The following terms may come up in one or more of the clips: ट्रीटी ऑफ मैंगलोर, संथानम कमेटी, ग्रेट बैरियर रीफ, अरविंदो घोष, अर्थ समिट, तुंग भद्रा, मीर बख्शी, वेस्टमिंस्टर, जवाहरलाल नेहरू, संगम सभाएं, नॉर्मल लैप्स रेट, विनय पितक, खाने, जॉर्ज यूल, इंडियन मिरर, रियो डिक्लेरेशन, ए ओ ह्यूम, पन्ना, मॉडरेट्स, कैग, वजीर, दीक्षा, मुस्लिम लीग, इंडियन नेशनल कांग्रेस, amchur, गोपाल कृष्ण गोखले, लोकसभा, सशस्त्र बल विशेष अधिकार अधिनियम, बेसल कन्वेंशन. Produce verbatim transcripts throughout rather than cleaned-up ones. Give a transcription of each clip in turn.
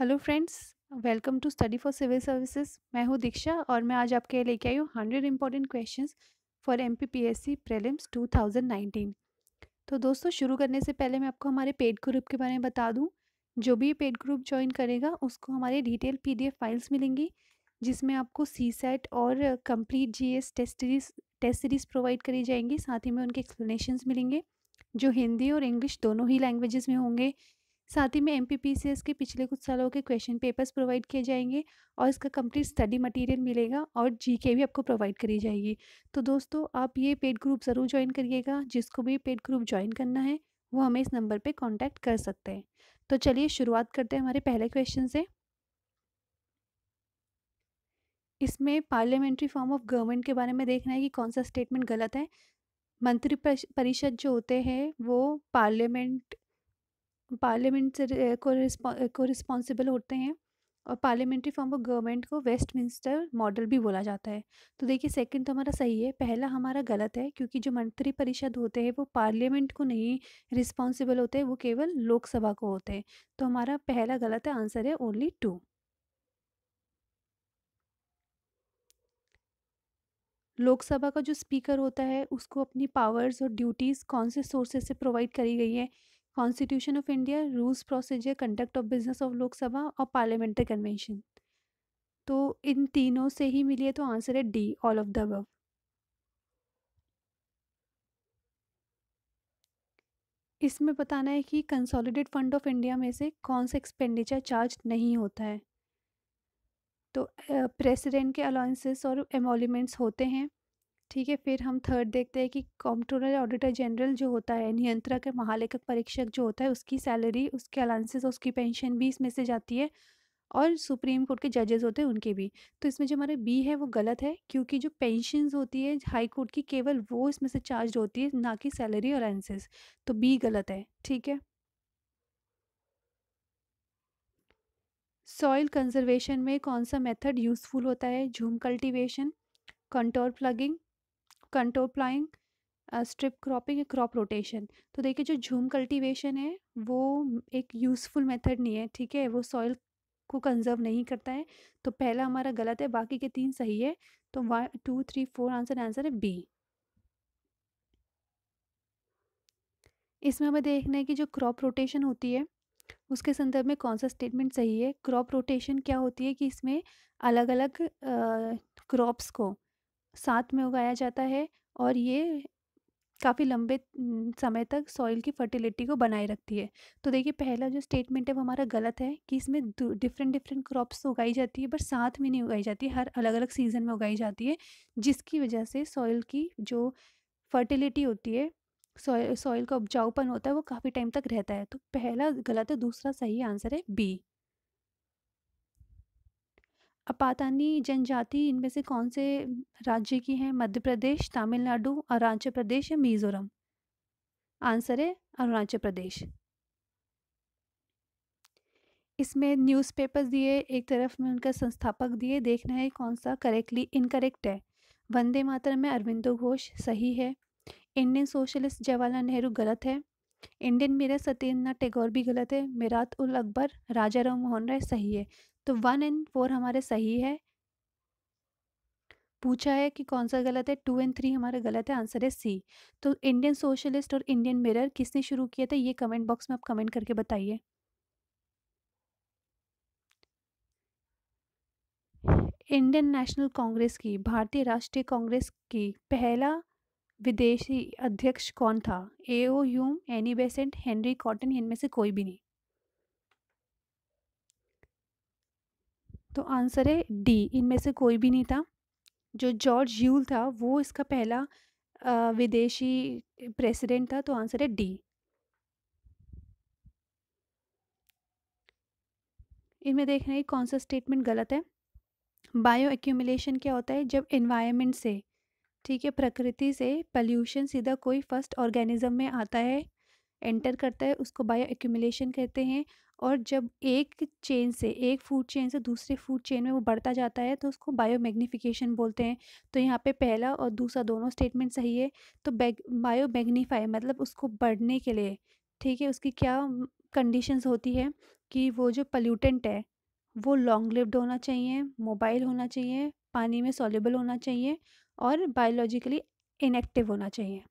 Hello friends, welcome to study for civil services. मैं हूँ दीक्षा और मैं आज आपके लेके आई हूँ hundred important questions for MPPSC prelims two thousand nineteen. तो दोस्तों, शुरू करने से पहले मैं आपको हमारे पेड ग्रुप के बारे में बता दूँ। जो भी पेड ग्रुप ज्वाइन करेगा उसको हमारे detail P D F files मिलेंगी, जिसमें आपको सी सेट और complete G S test series test series provide करी जाएंगी। साथ ही में उनके एक्सप्लेनेशंस मिलेंगे जो हिंदी और इंग्लिश दोनों ही लैंग्वेजेस में होंगे। साथ ही में एमपीपीसीएस के पिछले कुछ सालों के क्वेश्चन पेपर्स प्रोवाइड किए जाएंगे और इसका कंप्लीट स्टडी मटेरियल मिलेगा और जीके भी आपको प्रोवाइड करी जाएगी। तो दोस्तों, आप ये पेड ग्रुप ज़रूर ज्वाइन करिएगा। जिसको भी पेड ग्रुप ज्वाइन करना है वो हमें इस नंबर पे कांटेक्ट कर सकते हैं। तो चलिए शुरुआत करते हैं हमारे पहले क्वेश्चन से। इसमें पार्लियामेंट्री फॉर्म ऑफ गवर्नमेंट के बारे में देखना है कि कौन सा स्टेटमेंट गलत है। मंत्री परिषद जो होते हैं वो पार्लियामेंट पार्लियामेंट से को रिस्पॉन्सिबल होते हैं और पार्लियामेंट्री फॉर्म ऑफ गवर्नमेंट को वेस्टमिंस्टर मॉडल भी बोला जाता है। तो देखिए, सेकंड तो हमारा सही है, पहला हमारा गलत है, क्योंकि जो मंत्री परिषद होते हैं वो पार्लियामेंट को नहीं रिस्पॉन्सिबल होते, वो केवल लोकसभा को होते हैं। तो हमारा पहला गलत है, आंसर है ओनली टू। लोकसभा का जो स्पीकर होता है उसको अपनी पावर्स और ड्यूटीज़ कौन से सोर्सेज से प्रोवाइड करी गई है? Constitution of India, rules, procedure, conduct of business of लोकसभा और पार्लियामेंट्री कन्वेंशन। तो इन तीनों से ही मिली है, तो आंसर है D, all of the above. इसमें बताना है कि कंसॉलिडेट फंड ऑफ इंडिया में से कौन सा एक्सपेंडिचर चार्ज नहीं होता है? तो प्रेसिडेंट के अलाउंसेस और एमोल्यूमेंट्स होते हैं। ठीक है, फिर हम थर्ड देखते हैं कि कंप्ट्रोलर ऑडिटर जनरल जो होता है, नियंत्रक महालेखक परीक्षक जो होता है, उसकी सैलरी, उसके अलाउंसेस, उसकी पेंशन भी इसमें से जाती है, और सुप्रीम कोर्ट के जजेस होते हैं उनके भी। तो इसमें जो हमारे बी है वो गलत है, क्योंकि जो पेंशन्स होती है हाई कोर्ट की केवल वो इसमें से चार्ज होती है, ना कि सैलरी और अलाउंसेस। तो बी गलत है। ठीक है, सॉइल कंजर्वेशन में कौन सा मेथड यूजफुल होता है? Jhum cultivation, contour ploughing, contour ploughing, strip cropping, crop rotation. तो देखिए, जो झूम कल्टीवेशन है वो एक यूज़फुल मेथड नहीं है। ठीक है, वो सॉइल को कंजर्व नहीं करता है। तो पहला हमारा गलत है, बाकी के तीन सही है। तो one two three four answer answer है बी। इसमें हमें देखना है कि जो क्रॉप रोटेशन होती है उसके संदर्भ में कौन सा स्टेटमेंट सही है? क्रॉप रोटेशन क्या होती है कि इसमें अलग अलग क्रॉप्स को साथ में उगाया जाता है और ये काफ़ी लंबे समय तक सॉइल की फर्टिलिटी को बनाए रखती है। तो देखिए, पहला जो स्टेटमेंट है वो हमारा गलत है कि इसमें डिफरेंट डिफरेंट क्रॉप्स उगाई जाती है पर साथ में नहीं उगाई जाती, हर अलग अलग सीज़न में उगाई जाती है, जिसकी वजह से सॉइल की जो फर्टिलिटी होती है, सॉइल सॉइल का उपजाऊपन होता है, वो काफ़ी टाइम तक रहता है। तो पहला गलत है, दूसरा सही आंसर है बी। अपातानी जनजाति इनमें से कौन से राज्य की है? मध्य प्रदेश, तमिलनाडु, अरुणाचल प्रदेश या मिजोरम? आंसर है अरुणाचल प्रदेश। इसमें न्यूज़पेपर्स दिए, एक तरफ में उनका संस्थापक दिए, देखना है कौन सा करेक्टली इनकरेक्ट है। वंदे मातरम में अरविंदो घोष सही है, इंडियन सोशलिस्ट जवाहरलाल नेहरू गलत है, इंडियन मिरर सत्येंद्रनाथ टेगोर भी गलत है, मीरत उल अकबर, राजा राम मोहन राय सही है। तो वन एंड फोर हमारे सही है। पूछा है कि कौन सा गलत है, टू एंड थ्री हमारा गलत है, आंसर है सी। तो इंडियन सोशलिस्ट और इंडियन मिरर किसने शुरू किया था, ये कमेंट बॉक्स में आप कमेंट करके बताइए। इंडियन नेशनल कांग्रेस की, भारतीय राष्ट्रीय कांग्रेस की पहला विदेशी अध्यक्ष कौन था? ए ओ ह्यूम, Annie Besant, Henry Cotton, इनमें से कोई भी नहीं। तो आंसर है डी, इनमें से कोई भी नहीं था। जो जॉर्ज यूल था वो इसका पहला आ, विदेशी प्रेसिडेंट था। तो आंसर है डी। इनमें देखना है कौन सा स्टेटमेंट गलत है। बायो एक्यूमुलेशन क्या होता है? जब एनवायरनमेंट से, ठीक है, प्रकृति से पॉल्यूशन सीधा कोई फर्स्ट ऑर्गेनिज्म में आता है, एंटर करता है, उसको बायो एक्यूमुलेशन कहते हैं। और जब एक चेन से, एक फूड चेन से दूसरे फूड चेन में वो बढ़ता जाता है तो उसको बायोमैग्निफिकेशन बोलते हैं। तो यहाँ पे पहला और दूसरा दोनों स्टेटमेंट सही है। तो बायोमैग्निफाई मतलब उसको बढ़ने के लिए, ठीक है, उसकी क्या कंडीशंस होती है कि वो जो पल्यूटेंट है वो लॉन्ग लिव्ड होना चाहिए, मोबाइल होना चाहिए, पानी में सॉल्युबल होना चाहिए और बायोलॉजिकली इनएक्टिव होना चाहिए।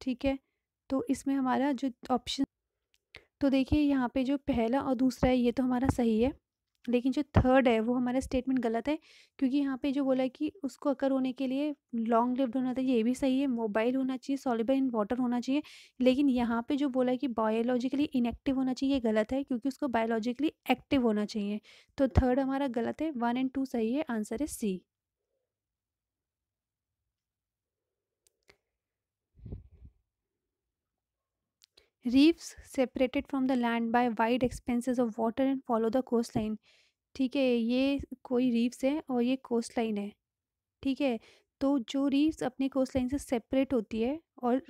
ठीक है, तो इसमें हमारा जो ऑप्शन, तो देखिए यहाँ पे जो पहला और दूसरा है ये तो हमारा सही है, लेकिन जो थर्ड है वो हमारा स्टेटमेंट गलत है, क्योंकि यहाँ पे जो बोला है कि उसको अकर होने के लिए लॉन्ग लिव्ड होना चाहिए ये भी सही है, मोबाइल होना चाहिए, सॉल्युबल इन वाटर होना चाहिए, लेकिन यहाँ पे जो बोला है कि बायोलॉजिकली इनएक्टिव होना चाहिए ये गलत है, क्योंकि उसको बायोलॉजिकली एक्टिव होना चाहिए। तो थर्ड हमारा गलत है, वन एंड टू सही है, आंसर है सी। Reefs separated from the land by wide expanses of water and follow the coastline। ठीक है, ये कोई reefs है और ये coastline है। ठीक है, तो जो reefs अपने coastline से separate होती है और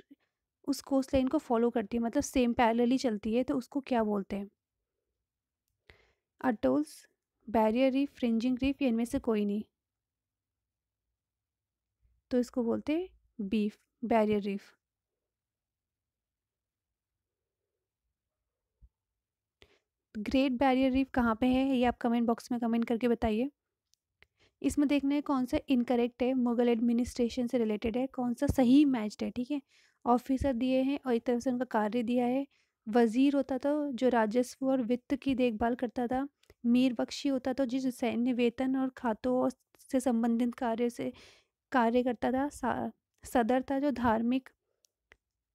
उस coastline को follow करती है, मतलब same parallel ही चलती है, तो उसको क्या बोलते हैं? Atolls, barrier reef, fringing reef, ये इनमें से कोई नहीं, तो इसको बोलते हैं beef barrier reef। ग्रेट बैरियर रीफ कहाँ पे है ये आप कमेंट बॉक्स में कमेंट करके बताइए। इसमें देखना है कौन सा इनकरेक्ट है, मुगल एडमिनिस्ट्रेशन से रिलेटेड है, कौन सा सही मैच्ड है। ठीक है, ऑफिसर दिए हैं और एक तरफ से उनका कार्य दिया है। वजीर होता था जो राजस्व और वित्त की देखभाल करता था। मीर बख्शी होता था जिस सैन्य वेतन और खातों से संबंधित कार्य से कार्य करता था। सदर था जो धार्मिक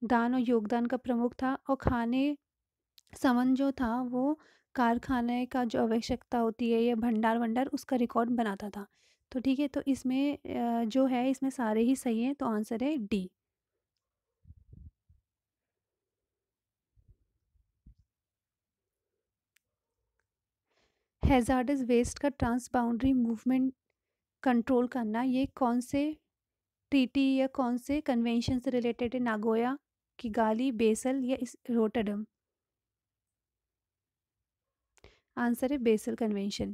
दान और योगदान का प्रमुख था। और खाने समन जो था वो कारखाने का जो आवश्यकता होती है या भंडार भंडार उसका रिकॉर्ड बनाता था। तो ठीक है, तो इसमें जो है इसमें सारे ही सही हैं, तो आंसर है डी। हैजार्डस वेस्ट का ट्रांसबाउंड्री मूवमेंट कंट्रोल करना ये कौन से ट्रीटी या कौन से कन्वेंशन से रिलेटेड है? नागोया, किगाली, बेसल या रोटरडम? आंसर है बेसल कन्वेंशन।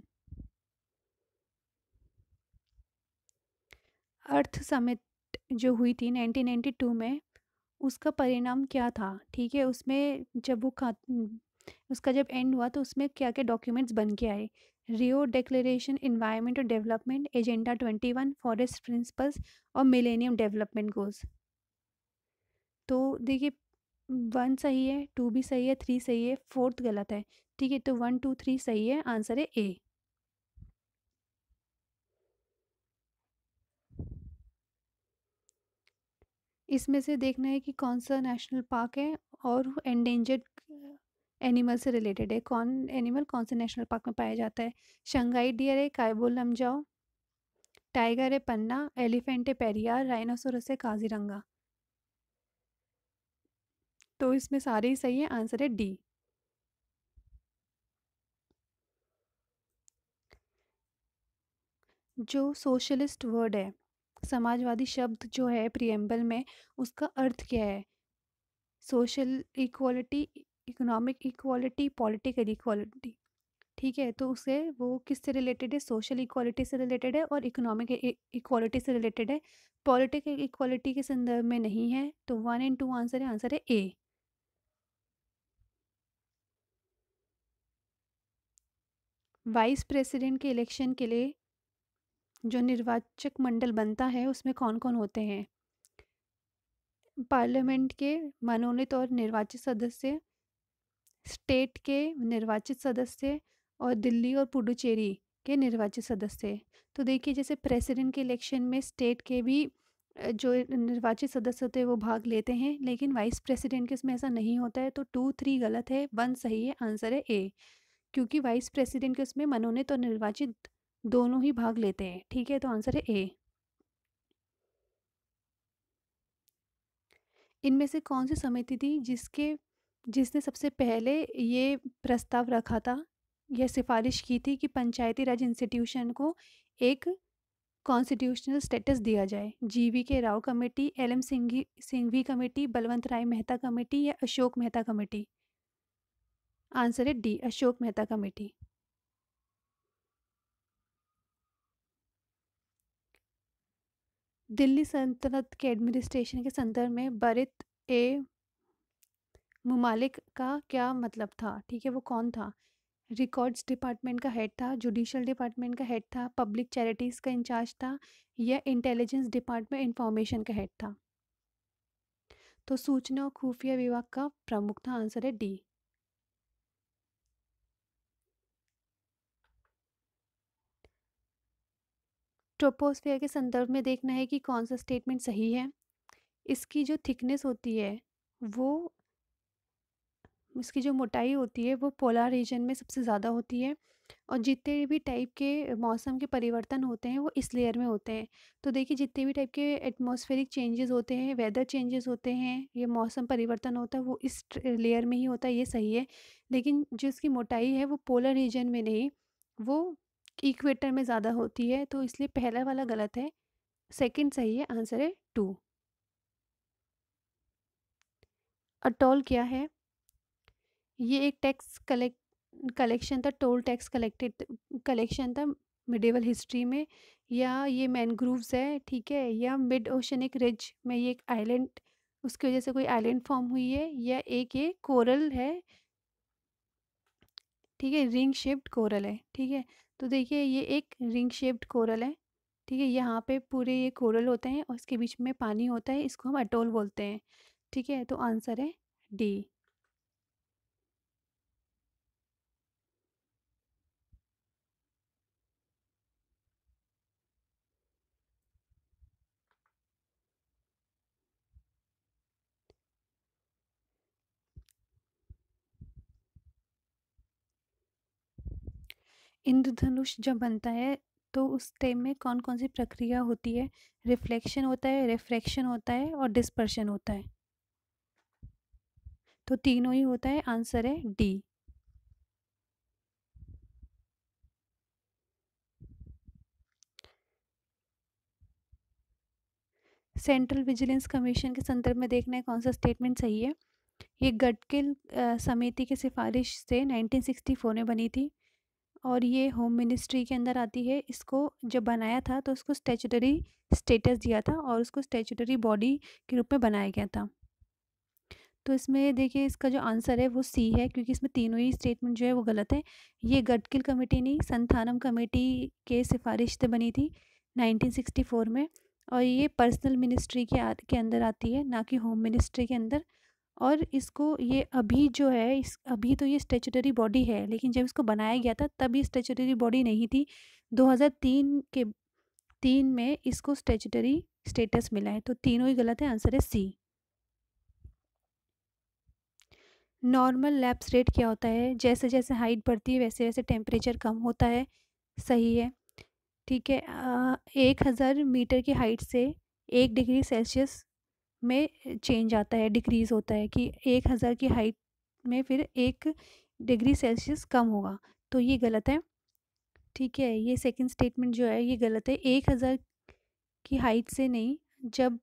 अर्थ समिट जो हुई थी नाइनटीन नाइंटी टू में, उसका परिणाम क्या था? ठीक है, उसमें जब वो उसका जब एंड हुआ तो उसमें क्या क्या डॉक्यूमेंट्स बन के आए? रियो डिक्लेरेशन, इन्वायरमेंट और development, agenda twenty one, forest principles और मिलेनियम डेवलपमेंट गोल्स। तो देखिए वन सही है, टू भी सही है, थ्री सही है, फोर्थ गलत है। ठीक है, तो वन टू थ्री सही है, आंसर है ए। इसमें से देखना है कि कौन सा नेशनल पार्क है और एंडेंजर्ड एनिमल से रिलेटेड है। कौन एनिमल कौन से नेशनल पार्क में पाया जाता है? शंघाई डियर है, कायबोल लमजाओ, टाइगर है पन्ना, एलिफेंट है पेरियार, राइनोसोरस है काजीरंगा। तो इसमें सारे ही सही है, आंसर है डी। जो सोशलिस्ट वर्ड है, समाजवादी शब्द जो है प्रीएम्बल में, उसका अर्थ क्या है? Social equality, economic equality, political equality. ठीक है, तो उसे वो किससे रिलेटेड है? सोशल इक्वालिटी से रिलेटेड है और इकोनॉमिक इक्वालिटी से रिलेटेड है, पॉलिटिकल इक्वालिटी के संदर्भ में नहीं है। तो वन एंड टू आंसर है, आंसर है ए। वाइस प्रेसिडेंट के इलेक्शन के लिए जो निर्वाचक मंडल बनता है उसमें कौन कौन होते हैं? पार्लियामेंट के मनोनीत और निर्वाचित सदस्य, स्टेट के निर्वाचित सदस्य और दिल्ली और पुडुचेरी के निर्वाचित सदस्य। तो देखिए जैसे प्रेसिडेंट के इलेक्शन में स्टेट के भी जो निर्वाचित सदस्य होते हैं वो भाग लेते हैं, लेकिन वाइस प्रेसिडेंट के उसमें ऐसा नहीं होता है। तो टू थ्री गलत है, वन सही है, आंसर है ए, क्योंकि वाइस प्रेसिडेंट के उसमें मनोनीत और निर्वाचित दोनों ही भाग लेते हैं। ठीक है, तो आंसर है ए। इनमें से कौन सी समिति थी जिसके जिसने सबसे पहले ये प्रस्ताव रखा था, यह सिफारिश की थी कि पंचायती राज इंस्टीट्यूशन को एक कॉन्स्टिट्यूशनल स्टेटस दिया जाए? G V K Rao committee, L M Singhi Singhvi committee, Balwant Rai Mehta committee या अशोक मेहता कमेटी? आंसर है डी, अशोक मेहता कमेटी। दिल्ली सल्तनत के एडमिनिस्ट्रेशन के संदर्भ में बरित ए मुमालिक का क्या मतलब था, ठीक है, वो कौन था। रिकॉर्ड्स डिपार्टमेंट का हेड था, जुडिशल डिपार्टमेंट का हेड था, पब्लिक चैरिटीज़ का इंचार्ज था, या इंटेलिजेंस डिपार्टमेंट इंफॉर्मेशन का हेड था। तो सूचना और खुफिया विभाग का प्रमुख था। आंसर है डी। ट्रोपोस्फीयर के संदर्भ में देखना है कि कौन सा स्टेटमेंट सही है। इसकी जो थिकनेस होती है वो, इसकी जो मोटाई होती है वो पोलर रीजन में सबसे ज़्यादा होती है, और जितने भी टाइप के मौसम के परिवर्तन होते हैं वो इस लेयर में होते हैं। तो देखिए जितने भी टाइप के एटमॉस्फेरिक चेंजेस होते हैं, वेदर चेंजेस होते हैं, ये मौसम परिवर्तन होता है वो इस लेयर में ही होता है, ये सही है। लेकिन जो इसकी मोटाई है वो पोलर रीजन में नहीं, वो इक्वेटर में ज़्यादा होती है, तो इसलिए पहला वाला गलत है, सेकंड सही है। आंसर है टू। अटोल क्या है? ये एक टैक्स कलेक्ट कलेक्शन था, टोल टैक्स कलेक्टेड कलेक्शन था मिडिवल हिस्ट्री में, या ये मैनग्रोव्स है, ठीक है, या मिड ओशनिक रिज में ये एक आइलैंड, उसकी वजह से कोई आइलैंड फॉर्म हुई है, या एक ये कोरल है, ठीक है, रिंग शेप्ड कोरल है, ठीक है। तो देखिए ये एक रिंग शेप्ड कोरल है, ठीक है, यहाँ पे पूरे ये कोरल होते हैं और इसके बीच में पानी होता है, इसको हम अटोल बोलते हैं, ठीक है। तो आंसर है डी। इंद्रधनुष जब बनता है तो उस टाइम में कौन कौन सी प्रक्रिया होती है? रिफ्लेक्शन होता है, रिफ्रैक्शन होता है और डिस्पर्शन होता है, तो तीनों ही होता है। आंसर है डी। सेंट्रल विजिलेंस कमीशन के संदर्भ में देखना है कौन सा स्टेटमेंट सही है। ये गडकिल समिति की सिफारिश से नाइनटीन सिक्सटी फोर में बनी थी और ये होम मिनिस्ट्री के अंदर आती है। इसको जब बनाया था तो उसको स्टैट्यूटरी स्टेटस दिया था और उसको स्टैट्यूटरी बॉडी के रूप में बनाया गया था। तो इसमें देखिए इसका जो आंसर है वो सी है, क्योंकि इसमें तीनों ही स्टेटमेंट जो है वो गलत है। ये गडकिल कमेटी नहीं, संथानम कमेटी के सिफारिश से बनी थी नाइनटीन सिक्सटी फोर में, और ये पर्सनल मिनिस्ट्री के आ, के अंदर आती है, ना कि होम मिनिस्ट्री के अंदर। और इसको ये अभी जो है इस अभी तो ये स्टैट्यूटरी बॉडी है, लेकिन जब इसको बनाया गया था तब ये स्टैट्यूटरी बॉडी नहीं थी। दो हज़ार तीन के तीन में इसको स्टैट्यूटरी स्टेटस मिला है। तो तीनों ही गलत है। आंसर है सी। नॉर्मल लैप्स रेट क्या होता है? जैसे जैसे हाइट बढ़ती है वैसे वैसे टेम्परेचर कम होता है, सही है, ठीक है। एक हज़ार मीटर की हाइट से एक डिग्री सेल्सियस में चेंज आता है, डिक्रीज होता है कि एक हज़ार की हाइट में फिर एक डिग्री सेल्सियस कम होगा, तो ये गलत है, ठीक है। ये सेकंड स्टेटमेंट जो है ये गलत है। एक हज़ार की हाइट से नहीं, जब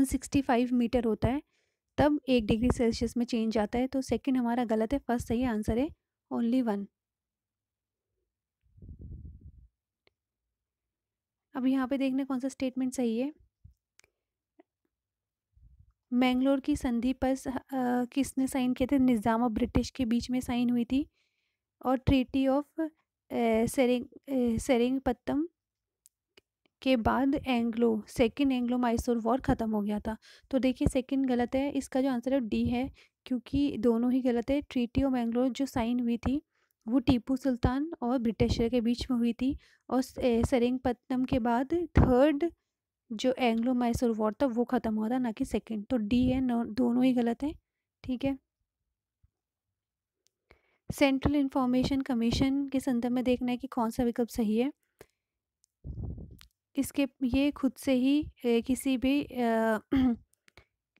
एक सौ पैंसठ मीटर होता है तब एक डिग्री सेल्सियस में चेंज आता है, तो सेकंड हमारा गलत है, फर्स्ट सही। आंसर है ओनली वन। अब यहाँ पे देखना कौन सा स्टेटमेंट सही है। मैंगलोर की संधि पर आ, किसने साइन किए थे? निज़ाम और ब्रिटिश के बीच में साइन हुई थी। और ट्रीटी ऑफ सेरिंग सेरिंगपत्तम के बाद Anglo second Anglo Mysore war ख़त्म हो गया था। तो देखिए सेकंड गलत है, इसका जो आंसर है डी है, क्योंकि दोनों ही गलत है। ट्रीटी ऑफ मैंगलोर जो साइन हुई थी वो टीपू सुल्तान और ब्रिटिशर के बीच में हुई थी, और सेरिंगपत्तम के बाद थर्ड जो एंग्लो मैसूर वॉर था वो ख़त्म हुआ था, ना कि सेकंड। तो डी है, दोनों ही गलत है, ठीक है। सेंट्रल इंफॉर्मेशन कमीशन के संदर्भ में देखना है कि कौन सा विकल्प सही है। इसके ये खुद से ही ए, किसी भी आ,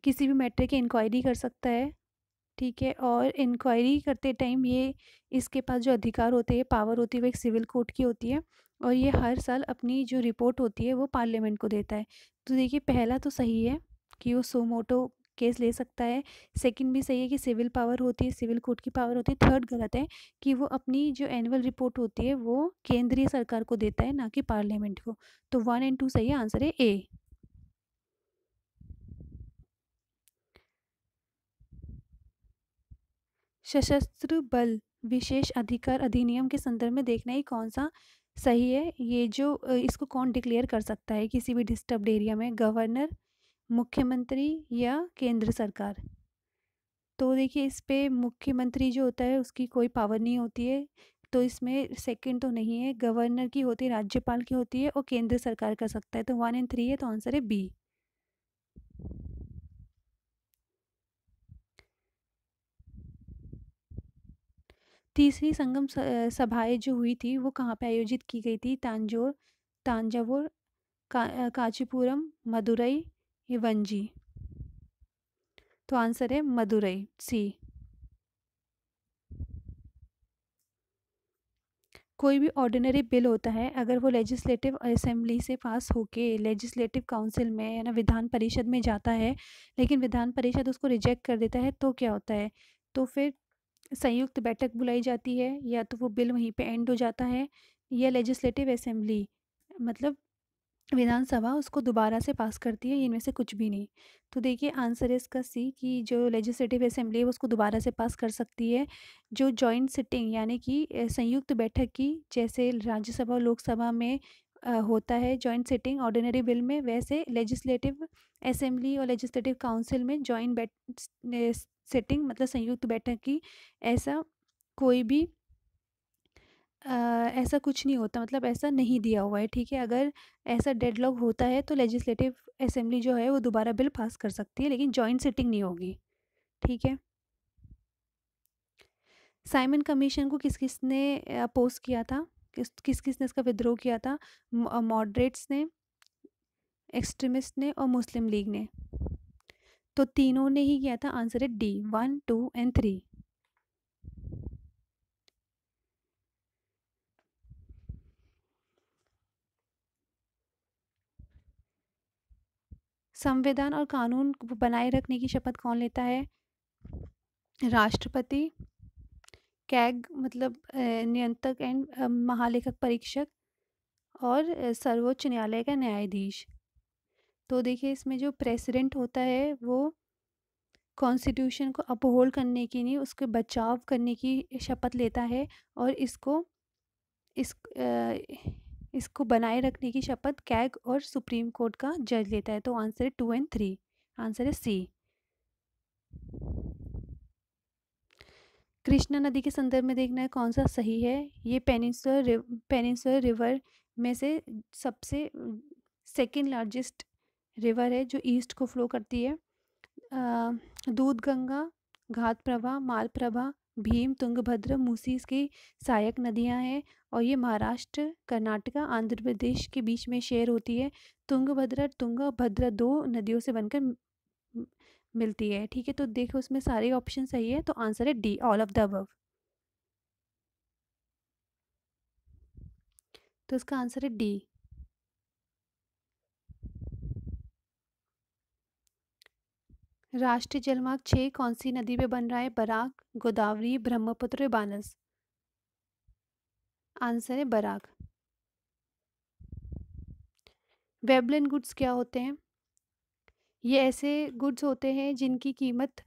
किसी भी मैटर की इंक्वायरी कर सकता है, ठीक है। और इंक्वायरी करते टाइम ये इसके पास जो अधिकार होते हैं, पावर होती है, वो एक सिविल कोर्ट की होती है, और ये हर साल अपनी जो रिपोर्ट होती है वो पार्लियामेंट को देता है। तो देखिए पहला तो सही है कि वो सो मोटो केस ले सकता है, सेकंड भी सही है कि सिविल पावर होती है, सिविल कोर्ट की पावर होती है, थर्ड गलत है कि वो अपनी जो एनुअल रिपोर्ट होती है वो केंद्रीय सरकार को देता है, ना कि पार्लियामेंट को। तो वन एंड टू सही है। आंसर है ए। सशस्त्र बल विशेष अधिकार अधिनियम के संदर्भ में देखना ही कौन सा सही है, ये जो इसको कौन डिक्लेयर कर सकता है किसी भी डिस्टर्ब्ड एरिया में, गवर्नर, मुख्यमंत्री या केंद्र सरकार। तो देखिए इस पे मुख्यमंत्री जो होता है उसकी कोई पावर नहीं होती है, तो इसमें सेकंड तो नहीं है, गवर्नर की होती है, राज्यपाल की होती है और केंद्र सरकार कर सकता है। तो वन एंड थ्री है, तो आंसर है बी। तीसरी संगम सभाएं जो हुई थी वो कहाँ पे आयोजित की गई थी? तांजोर, तांजावुर, का, कांचीपुरम, मदुरई, वंजी। तो आंसर है मदुरई, सी। कोई भी ऑर्डिनरी बिल होता है अगर वो लेजिस्लेटिव असेंबली से पास होके लेजिस्लेटिव काउंसिल में या ना विधान परिषद में जाता है, लेकिन विधान परिषद उसको रिजेक्ट कर देता है, तो क्या होता है? तो फिर संयुक्त बैठक बुलाई जाती है, या तो वो बिल वहीं पे एंड हो जाता है, या लेजिस्लेटिव असेंबली मतलब विधानसभा उसको दोबारा से पास करती है। इनमें से कुछ भी नहीं। तो देखिए आंसर है इसका सी कि जो लेजिस्लेटिव असेंबली है वो उसको दोबारा से पास कर सकती है। जो जॉइंट सिटिंग यानी कि संयुक्त बैठक की, जैसे राज्यसभा और लोकसभा में होता है जॉइंट सिटिंग ऑर्डिनरी बिल में, वैसे लेजिस्लेटिव असेंबली और लेजिस्लेटिव काउंसिल में जॉइंट बैठ सेटिंग मतलब संयुक्त बैठक की ऐसा कोई भी आ, ऐसा कुछ नहीं होता, मतलब ऐसा नहीं दिया हुआ है। ठीक है, अगर ऐसा डेडलॉक होता है तो लेजिस्लेटिव असेंबली जो है वो दोबारा बिल पास कर सकती है, लेकिन जॉइंट सिटिंग नहीं होगी। ठीक है, साइमन कमीशन को किस किसने अपोज किया था, किस किस किसने इसका विद्रोह किया था? मॉडरेट्स ने, एक्सट्रिमिस्ट ने और मुस्लिम लीग ने। तो तीनों ने ही किया था। आंसर है D, one two and three. संविधान और कानून बनाए रखने की शपथ कौन लेता है? राष्ट्रपति, कैग मतलब नियंत्रक एंड महालेखक परीक्षक, और सर्वोच्च न्यायालय का न्यायाधीश। तो देखिए इसमें जो प्रेसिडेंट होता है वो कॉन्स्टिट्यूशन को अपहोल्ड करने की नहीं, उसके बचाव करने की शपथ लेता है, और इसको इस इसको बनाए रखने की शपथ कैग और सुप्रीम कोर्ट का जज लेता है। तो आंसर है टू एंड थ्री, आंसर है सी। कृष्णा नदी के संदर्भ में देखना है कौन सा सही है? ये पेनिनसुलर पेनिनसुलर रिवर में से सबसे सेकेंड लार्जेस्ट रिवर है जो ईस्ट को फ्लो करती है। दूध गंगा, घात प्रभा, माल प्रभा, भीम, तुंग भद्रा, मूसी इसकी सहायक नदियां हैं, और ये महाराष्ट्र, कर्नाटका, आंध्र प्रदेश के बीच में शेयर होती है। तुंग भद्रा, तुंग भद्रा दो नदियों से बनकर मिलती है। ठीक है, तो देखो उसमें सारे ऑप्शन सही है। तो आंसर है D, all of the above. तो इसका आंसर है डी। राष्ट्रीय जलमार्ग छः कौन सी नदी पे बन रहा है? बराक, गोदावरी, ब्रह्मपुत्र, बानस। आंसर है बराक। वेबलेन गुड्स क्या होते हैं? ये ऐसे गुड्स होते हैं जिनकी कीमत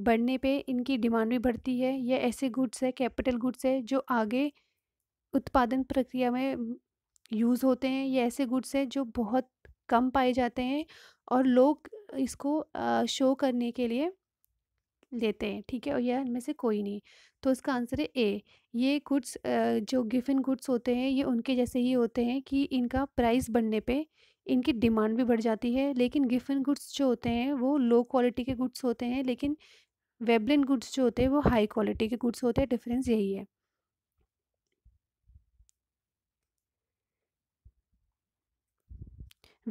बढ़ने पे इनकी डिमांड भी बढ़ती है। ये ऐसे गुड्स है, कैपिटल गुड्स है जो आगे उत्पादन प्रक्रिया में यूज़ होते हैं। ये ऐसे गुड्स है जो बहुत कम पाए जाते हैं और लोग इसको शो करने के लिए लेते हैं। ठीक है, और यह इनमें से कोई नहीं। तो इसका आंसर है ए। ये गुड्स जो गिफिन गुड्स होते हैं ये उनके जैसे ही होते हैं कि इनका प्राइस बढ़ने पे इनकी डिमांड भी बढ़ जाती है, लेकिन गिफिन गुड्स जो होते हैं वो लो क्वालिटी के गुड्स होते हैं, लेकिन वेबलेन गुड्स जो होते हैं वो हाई क्वालिटी के गुड्स होते हैं। डिफरेंस यही है।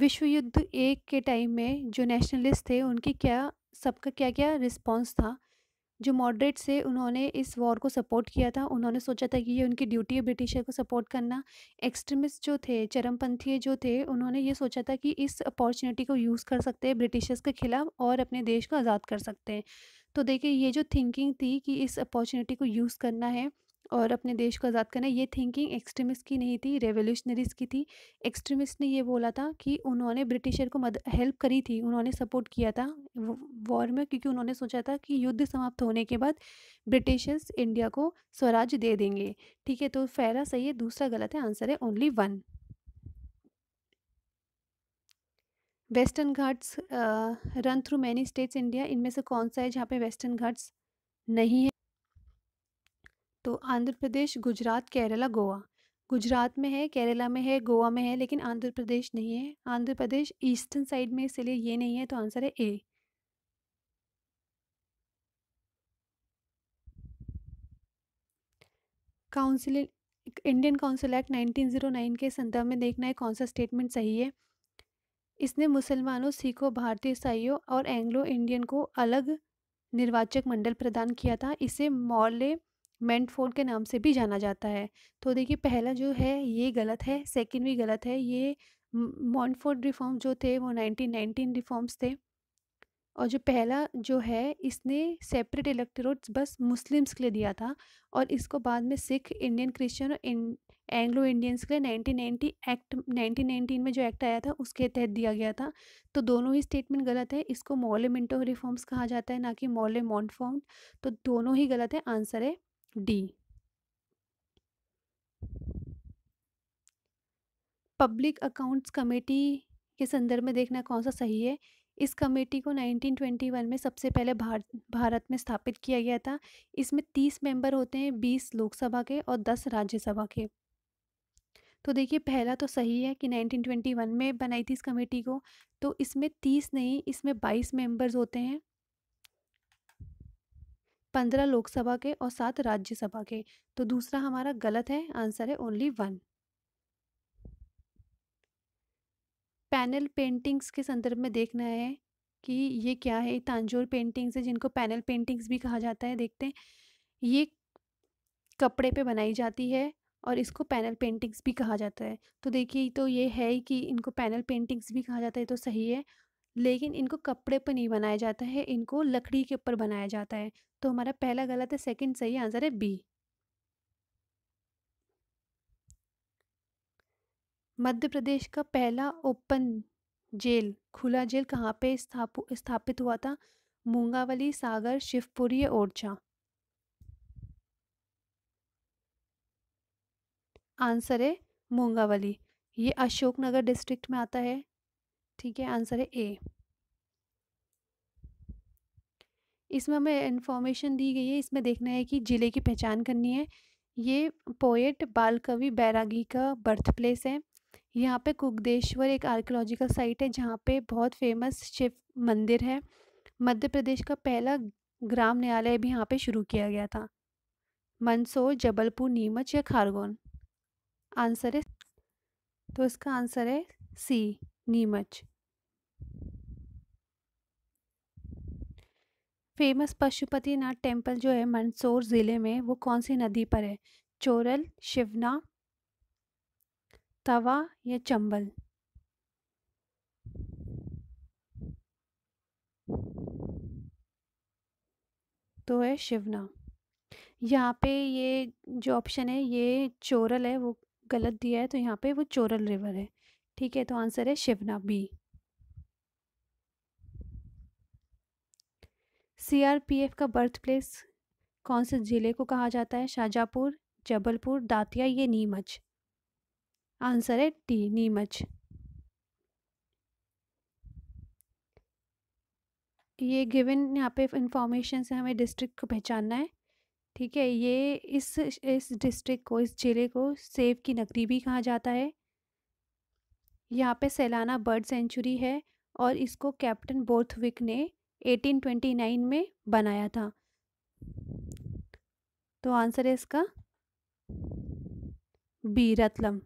विश्व युद्ध एक के टाइम में जो नेशनलिस्ट थे उनकी क्या सबका क्या क्या रिस्पांस था? जो मॉडरेट्स थे उन्होंने इस वॉर को सपोर्ट किया था, उन्होंने सोचा था कि ये उनकी ड्यूटी है ब्रिटिशर को सपोर्ट करना। एक्सट्रीमिस्ट जो थे, चरमपंथी जो थे, उन्होंने ये सोचा था कि इस अपॉर्चुनिटी को यूज़ कर सकते हैं ब्रिटिशर्स के ख़िलाफ़ और अपने देश को आज़ाद कर सकते हैं। तो देखिए ये जो थिंकिंग थी कि इस अपॉर्चुनिटी को यूज़ करना है और अपने देश को आज़ाद करना, ये थिंकिंग एक्सट्रीमिस्ट की नहीं थी, रेवोल्यूशनरीज की थी। एक्सट्रीमिस्ट ने ये बोला था कि उन्होंने ब्रिटिशर को मद हेल्प करी थी, उन्होंने सपोर्ट किया था वॉर में, क्योंकि उन्होंने सोचा था कि युद्ध समाप्त होने के बाद ब्रिटिशर्स इंडिया को स्वराज दे देंगे। ठीक है, तो पहला सही है, दूसरा गलत है, आंसर है only one. Western ghats run through many states India, इनमें से कौन सा है जहाँ पे वेस्टर्न घाट्स नहीं है? तो आंध्र प्रदेश, गुजरात, केरला, गोवा। गुजरात में है, केरला में है, गोवा में है, लेकिन आंध्र प्रदेश नहीं है। आंध्र प्रदेश ईस्टर्न साइड में, इसलिए ये नहीं है, तो आंसर है A. Council, Indian council act nineteen o nine के संदर्भ में देखना है कौन सा स्टेटमेंट सही है। इसने मुसलमानों, सिखों, भारतीय ईसाइयों और एंग्लो इंडियन को अलग निर्वाचक मंडल प्रदान किया था। इसे मॉर्ले मेंटफोर्ड के नाम से भी जाना जाता है। तो देखिए पहला जो है ये गलत है, सेकंड भी गलत है। ये मेंटफोर्ड रिफॉर्म जो थे वो नाइनटीन नाइनटीन रिफॉर्म्स थे, और जो पहला जो है इसने सेपरेट इलेक्टोरेट बस मुस्लिम्स के लिए दिया था, और इसको बाद में सिख, इंडियन क्रिश्चियन और एंग्लो इंडियंस के लिए nineteen ninety act nineteen nineteen में जो एक्ट आया था उसके तहत दिया गया था। तो दोनों ही स्टेटमेंट गलत है। इसको मॉर्ले मेंटो रिफॉर्म्स कहा जाता है, ना कि मॉर्ले मॉन्टफोर्ड। तो दोनों ही गलत है, आंसर है डी। पब्लिक अकाउंट्स कमेटी के संदर्भ में देखना कौन सा सही है। इस कमेटी को नाइनटीन ट्वेंटी वन में सबसे पहले भारत भारत में स्थापित किया गया था। इसमें तीस मेंबर होते हैं, बीस लोकसभा के और दस राज्यसभा के। तो देखिए पहला तो सही है कि नाइनटीन ट्वेंटी वन में बनाई थी इस कमेटी को, तो इसमें तीस नहीं, इसमें बाईस मेंबर्स होते हैं, पंद्रह लोकसभा के और सात राज्यसभा के। तो दूसरा हमारा गलत है, आंसर है ओनली वन। पैनल पेंटिंग्स के संदर्भ में देखना है कि ये क्या है। तांजोर पेंटिंग्स है, जिनको पैनल पेंटिंग्स भी कहा जाता है। देखते हैं, ये कपड़े पे बनाई जाती है और इसको पैनल पेंटिंग्स भी कहा जाता है। तो देखिए तो ये है कि इनको पैनल पेंटिंग्स भी कहा जाता है, तो सही है, लेकिन इनको कपड़े पर नहीं बनाया जाता है, इनको लकड़ी के ऊपर बनाया जाता है। तो हमारा पहला गलत है, सेकेंड सही, आंसर है बी। मध्य प्रदेश का पहला ओपन जेल, खुला जेल कहाँ पे स्थाप स्थापित हुआ था? मूंगावली, सागर, शिवपुरी, ओरछा। आंसर है मूंगावली, ये अशोकनगर डिस्ट्रिक्ट में आता है। ठीक है, आंसर है ए। इसमें हमें इन्फॉर्मेशन दी गई है, इसमें देखना है कि ज़िले की पहचान करनी है। ये पोएट बाल कवि बैरागी का बर्थ प्लेस है। यहाँ पे कुगदेश्वर एक आर्कियोलॉजिकल साइट है जहाँ पे बहुत फेमस शिव मंदिर है। मध्य प्रदेश का पहला ग्राम न्यायालय भी यहाँ पे शुरू किया गया था। मंदसौर, जबलपुर, नीमच या खारगोन। आंसर है, तो इसका आंसर है C, Neemuch. Famous Pashupatinath temple जो है मंदसौर ज़िले में, वो कौन सी नदी पर है? चोरल, शिवना, तवा या चंबल। तो है शिवना। यहाँ पे ये जो ऑप्शन है ये चोरल है, वो गलत दिया है, तो यहाँ पे वो चोरल रिवर है। ठीक है, तो आंसर है शिवना, बी। सीआरपीएफ का बर्थ प्लेस कौन से ज़िले को कहा जाता है? शाजापुर, जबलपुर, दातिया ये नीमच। आंसर है टी, नीमच। ये गिवन यहाँ पे इंफॉर्मेशन से हमें डिस्ट्रिक्ट को पहचानना है। ठीक है, ये इस इस डिस्ट्रिक्ट को, इस ज़िले को सेब की नगरी भी कहा जाता है। यहाँ पे सैलाना बर्ड सेंचुरी है और इसको कैप्टन बोर्थविक ने एटीन ट्वेंटी नाइन में बनाया था। तो आंसर है इसका बी, रतलम।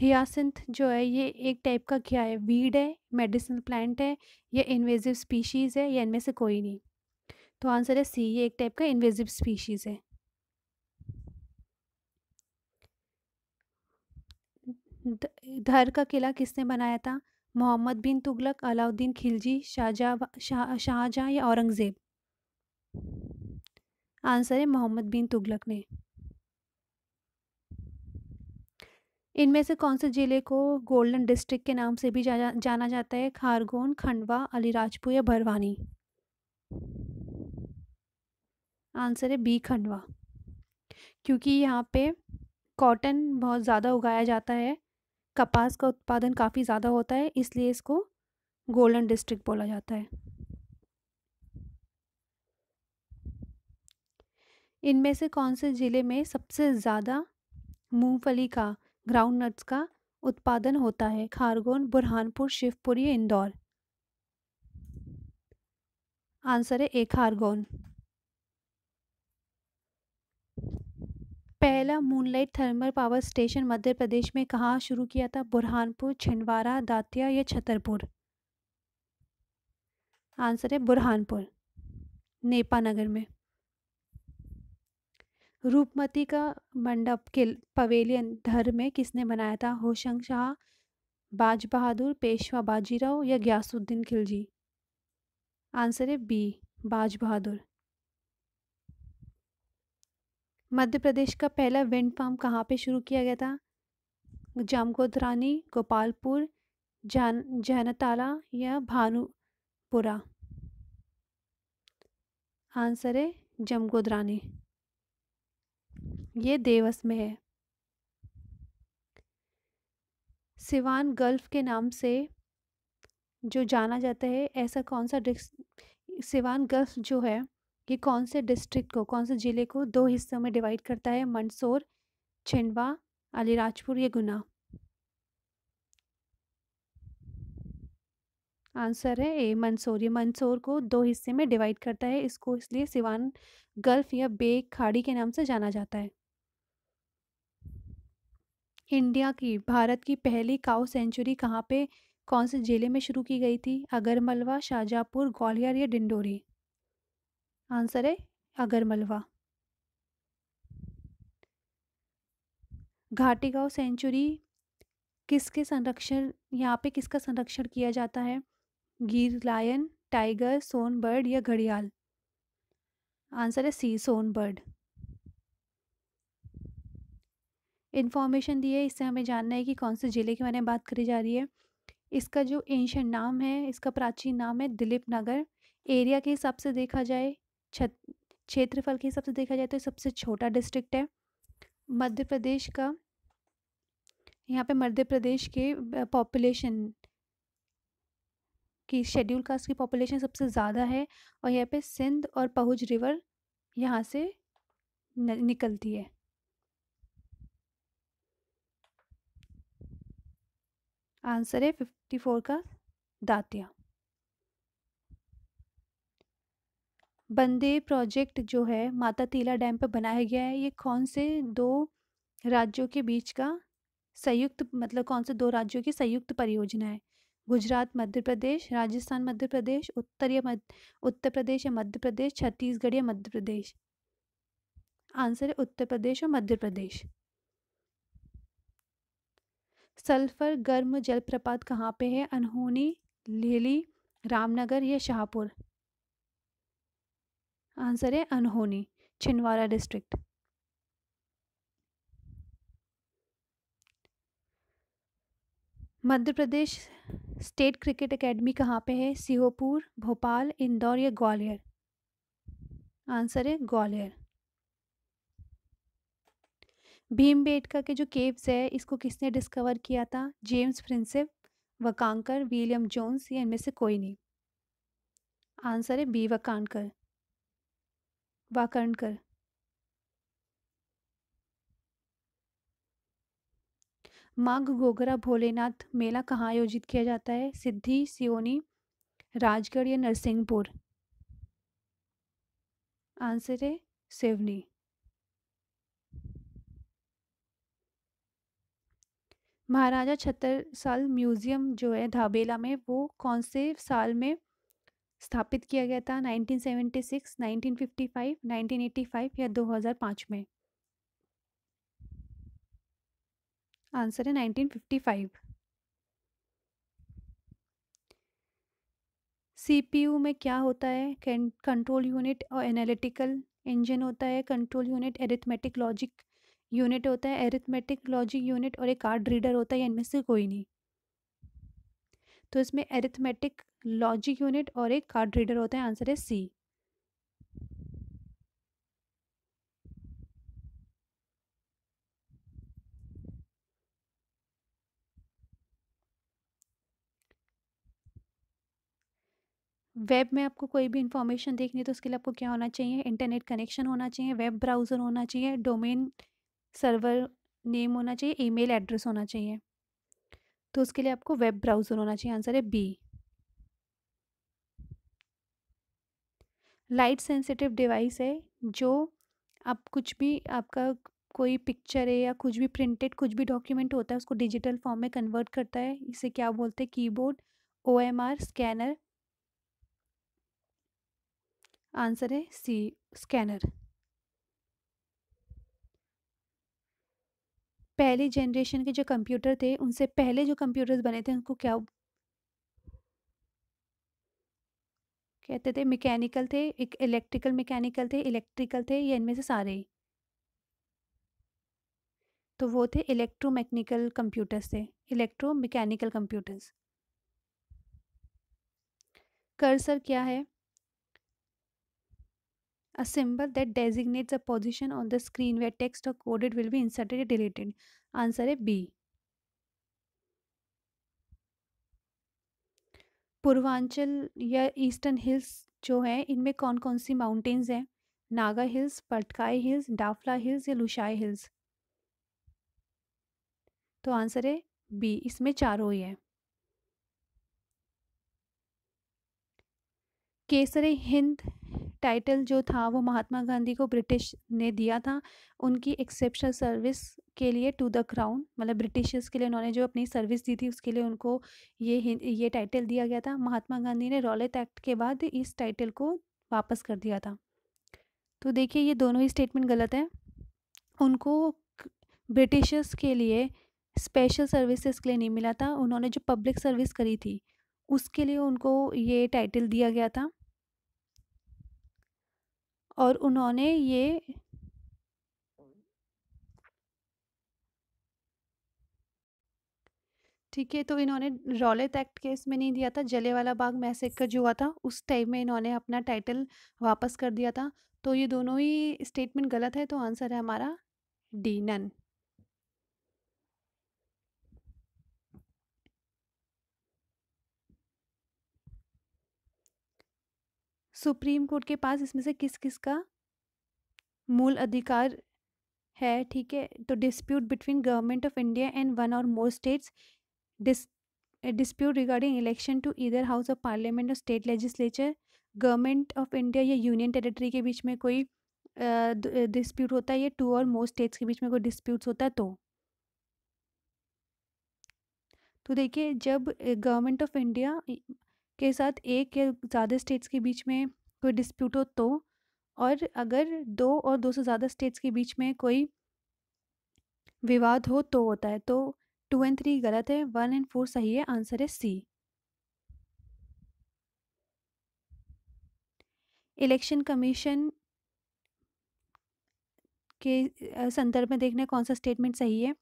हियासिंथ जो है ये एक टाइप का क्या है? वीड है, मेडिसिनल प्लांट है, या इन्वेजिव स्पीशीज़ है, या इनमें से कोई नहीं। तो आंसर है सी, ये एक टाइप का इन्वेजिव स्पीशीज़ है। धर का किला किसने बनाया था? मोहम्मद बिन तुगलक, अलाउद्दीन खिलजी, शाहजहाँ शाहजहाँ या औरंगज़ेब। आंसर है मोहम्मद बिन तुगलक ने। इनमें से कौन से जिले को गोल्डन डिस्ट्रिक्ट के नाम से भी जा, जाना जाता है? खारगोन, खंडवा, अलीराजपुर या बड़वानी? आंसर है बी खंडवा, क्योंकि यहाँ पे कॉटन बहुत ज़्यादा उगाया जाता है, कपास का उत्पादन काफ़ी ज़्यादा होता है, इसलिए इसको गोल्डन डिस्ट्रिक्ट बोला जाता है। इनमें से कौन से ज़िले में सबसे ज़्यादा मूंगफली का, ग्राउंड नट्स का उत्पादन होता है? खारगोन, बुरहानपुर, शिवपुर या इंदौर? आंसर है ए खारगोन। पहला moonlight thermal power station Madhya Pradesh में कहाँ शुरू किया था? बुरहानपुर, छिंदवाड़ा, दातिया या छतरपुर? आंसर है बुरहानपुर, नेपानगर में। रूपमती का मंडप किल पवेलियन धर में किसने बनाया था? होशंग शाह, बाज बहादुर, पेशवा बाजीराव या ग्यासुद्दीन खिलजी? आंसर है बी बाज बहादुर। मध्य प्रदेश का पहला विंड फार्म कहाँ पे शुरू किया गया था? जामगोदरानी, गोपालपुर, जान जहनताला या भानुपुरा? आंसर है जामगोदरानी, ये देवस में है। सिवान गल्फ के नाम से जो जाना जाता है, ऐसा कौन सा डिस्ट्रिक्ट? सिवान गल्फ जो है ये कौन से डिस्ट्रिक्ट को, कौन से ज़िले को दो हिस्सों में डिवाइड करता है? मंदसौर, छिंदवा, अलीराजपुर या गुना? आंसर है ए मंदसौर, ये मंदसौर को दो हिस्से में डिवाइड करता है, इसको इसलिए सिवान गल्फ या बे खाड़ी के नाम से जाना जाता है। इंडिया की, भारत की पहली काऊ सेंचुरी कहाँ पे, कौन से ज़िले में शुरू की गई थी? अगरमलवा, शाहजहाँपुर, ग्वालियर या डिंडोरी? आंसर है अगरमलवा। घाटीगांव सेंचुरी किसके संरक्षण, यहाँ पे किसका संरक्षण किया जाता है? गिर, लायन, टाइगर, सोनबर्ड या घड़ियाल? आंसर है सी सोनबर्ड। इन्फॉर्मेशन दी है, इससे हमें जानना है कि कौन से ज़िले की मैंने बात करी जा रही है। इसका जो एंशिएंट नाम है, इसका प्राचीन नाम है दिलीप नगर। एरिया के हिसाब से देखा जाए, क्षेत्रफल के हिसाब से देखा जाए तो सबसे छोटा डिस्ट्रिक्ट है। मध्य प्रदेश का, यहाँ पे मध्य प्रदेश के पॉपुलेशन की, शेड्यूल कास्ट की पॉपुलेशन सबसे ज़्यादा है, और यहाँ पे सिंध और पहुज रिवर यहाँ से निकलती है। आंसर है फिफ्टी फोर का दातिया। बंदे प्रोजेक्ट जो है माता तीला डैम पर बनाया गया है, ये कौन से दो राज्यों के बीच का संयुक्त, मतलब कौन से दो राज्यों की संयुक्त परियोजना है? गुजरात, मध्य प्रदेश, राजस्थान, मध्य प्रदेश, उत्तर या मध्य उत्तर प्रदेश या मध्य प्रदेश, छत्तीसगढ़ या मध्य प्रदेश? आंसर है उत्तर प्रदेश और मध्य प्रदेश। सल्फर गर्म जलप्रपात कहाँ पे है? अनहोनी, लेहली, रामनगर या शाहपुर? आंसर है Anhoni, Chhindwara district. Madhya Pradesh state cricket academy कहाँ पे है? सीहोपुर, भोपाल, इंदौर या ग्वालियर? आंसर है ग्वालियर। भीमबेटका के जो केव्स है, इसको किसने डिस्कवर किया था? James Prinsep, Wakankar, William Jones या इनमें से कोई नहीं? आंसर है बी वकांकर। वाकणकर। माघ गोगरा भोलेनाथ मेला कहाँ आयोजित किया जाता है? सिद्धि, सियोनी, राजगढ़ या नरसिंहपुर? आंसर है सिवनी। महाराजा छत्रसाल म्यूजियम जो है धाबेला में, वो कौन से साल में स्थापित किया गया था? Nineteen seventy six, nineteen fifty five, nineteen eighty five या दो हज़ार पाँच में? आंसर है नाइनटीन फिफ्टी फाइव। सीपीयू में क्या होता है? कंट्रोल यूनिट और एनालिटिकल इंजन होता है। Control unit arithmetic logic unit होता है, एरिथमेटिक लॉजिक यूनिट और एक कार्ड रीडर होता है, या इनमें से कोई नहीं। तो इसमें एरिथमेटिक लॉजिक यूनिट और एक कार्ड रीडर होता है। आंसर है सी। वेब में आपको कोई भी इंफॉर्मेशन देखनी है तो उसके लिए आपको क्या होना चाहिए? इंटरनेट कनेक्शन होना चाहिए, वेब ब्राउज़र होना चाहिए, डोमेन सर्वर नेम होना चाहिए, ईमेल एड्रेस होना चाहिए। तो उसके लिए आपको वेब ब्राउज़र होना चाहिए। आंसर है बी। लाइट सेंसिटिव डिवाइस है जो आप कुछ भी, आपका कोई पिक्चर है या कुछ भी प्रिंटेड कुछ भी डॉक्यूमेंट होता है उसको डिजिटल फॉर्म में कन्वर्ट करता है। इसे क्या बोलते हैं? Keyboard, O M R, scanner. Answer है सी, स्कैनर। पहले जनरेशन के जो कंप्यूटर थे, उनसे पहले जो कंप्यूटर्स बने थे उनको क्या कहते थे? मैकेनिकल थे, एक इलेक्ट्रिकल मैकेनिकल थे, इलेक्ट्रिकल थे, या इनमें से सारे ही। तो वो थे इलेक्ट्रोमैकेनिकल कंप्यूटर्स थे, इलेक्ट्रोमैकेनिकल कंप्यूटर्स। कर्सर क्या है? A symbol that designates a position on the screen where text or coded will be inserted or deleted. Answer है बी। पूर्वांचल या ईस्टर्न हिल्स जो है, इनमें कौन कौन सी माउंटेन्स हैं? Naga hills, Patkai hills, Dafla hills या लुशाई हिल्स। तो आंसर है बी, इसमें चारों ही है। केसरे हिंद टाइटल जो था वो महात्मा गांधी को ब्रिटिश ने दिया था, उनकी एक्सेप्शनल सर्विस के लिए टू द क्राउन, मतलब ब्रिटिशर्स के लिए उन्होंने जो अपनी सर्विस दी थी उसके लिए उनको ये ये टाइटल दिया गया था। महात्मा गांधी ने रॉलेट एक्ट के बाद इस टाइटल को वापस कर दिया था। तो देखिए ये दोनों ही स्टेटमेंट गलत हैं। उनको ब्रिटिशर्स के लिए स्पेशल सर्विसेज के लिए नहीं मिला था, उन्होंने जो पब्लिक सर्विस करी थी उसके लिए उनको ये टाइटल दिया गया था, और उन्होंने ये ठीक है। तो इन्होंने रॉलेट एक्ट केस में नहीं दिया था, जलियांवाला बाग मैसेकर जो हुआ था उस टाइम में इन्होंने अपना टाइटल वापस कर दिया था। तो ये दोनों ही स्टेटमेंट गलत है। तो आंसर है हमारा डी, नन। सुप्रीम कोर्ट के पास इसमें से किस किस का मूल अधिकार है? ठीक है, तो dispute between government of India and one और more states, dis dispute regarding election to either house of parliament और state legislature, government of India या यूनियन टेरिटरी के बीच में कोई डिस्प्यूट होता है, या टू और मोर स्टेट्स के बीच में कोई डिस्प्यूट होता है। तो तो देखिए, जब गवर्नमेंट ऑफ इंडिया के साथ एक या ज़्यादा स्टेट्स के बीच में कोई डिस्प्यूट हो तो, और अगर दो और दो से ज़्यादा स्टेट्स के बीच में कोई विवाद हो तो होता है। तो टू एंड थ्री गलत है, वन एंड फोर सही है। आंसर है सी। इलेक्शन कमीशन के संदर्भ में देखना कौन सा स्टेटमेंट सही है?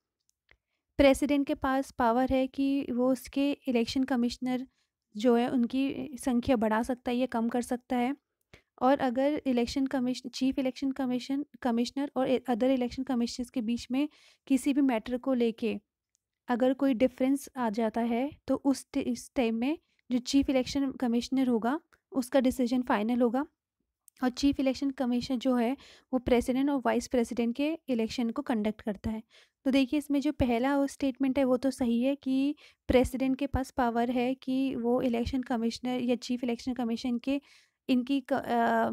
प्रेसिडेंट के पास पावर है कि वो उसके इलेक्शन कमिश्नर जो है उनकी संख्या बढ़ा सकता है या कम कर सकता है, और अगर election commission chief election commission commissioner और अदर इलेक्शन कमिश्नर्स के बीच में किसी भी मैटर को लेके अगर कोई डिफरेंस आ जाता है तो उस इस टाइम में जो चीफ इलेक्शन कमिश्नर होगा उसका डिसीजन फाइनल होगा, और चीफ इलेक्शन कमीशन जो है वो प्रेसिडेंट और वाइस प्रेसिडेंट के इलेक्शन को कंडक्ट करता है। तो देखिए, इसमें जो पहला वो स्टेटमेंट है वो तो सही है कि प्रेसिडेंट के पास पावर है कि वो इलेक्शन कमिश्नर या चीफ इलेक्शन कमीशन के इनकी आ,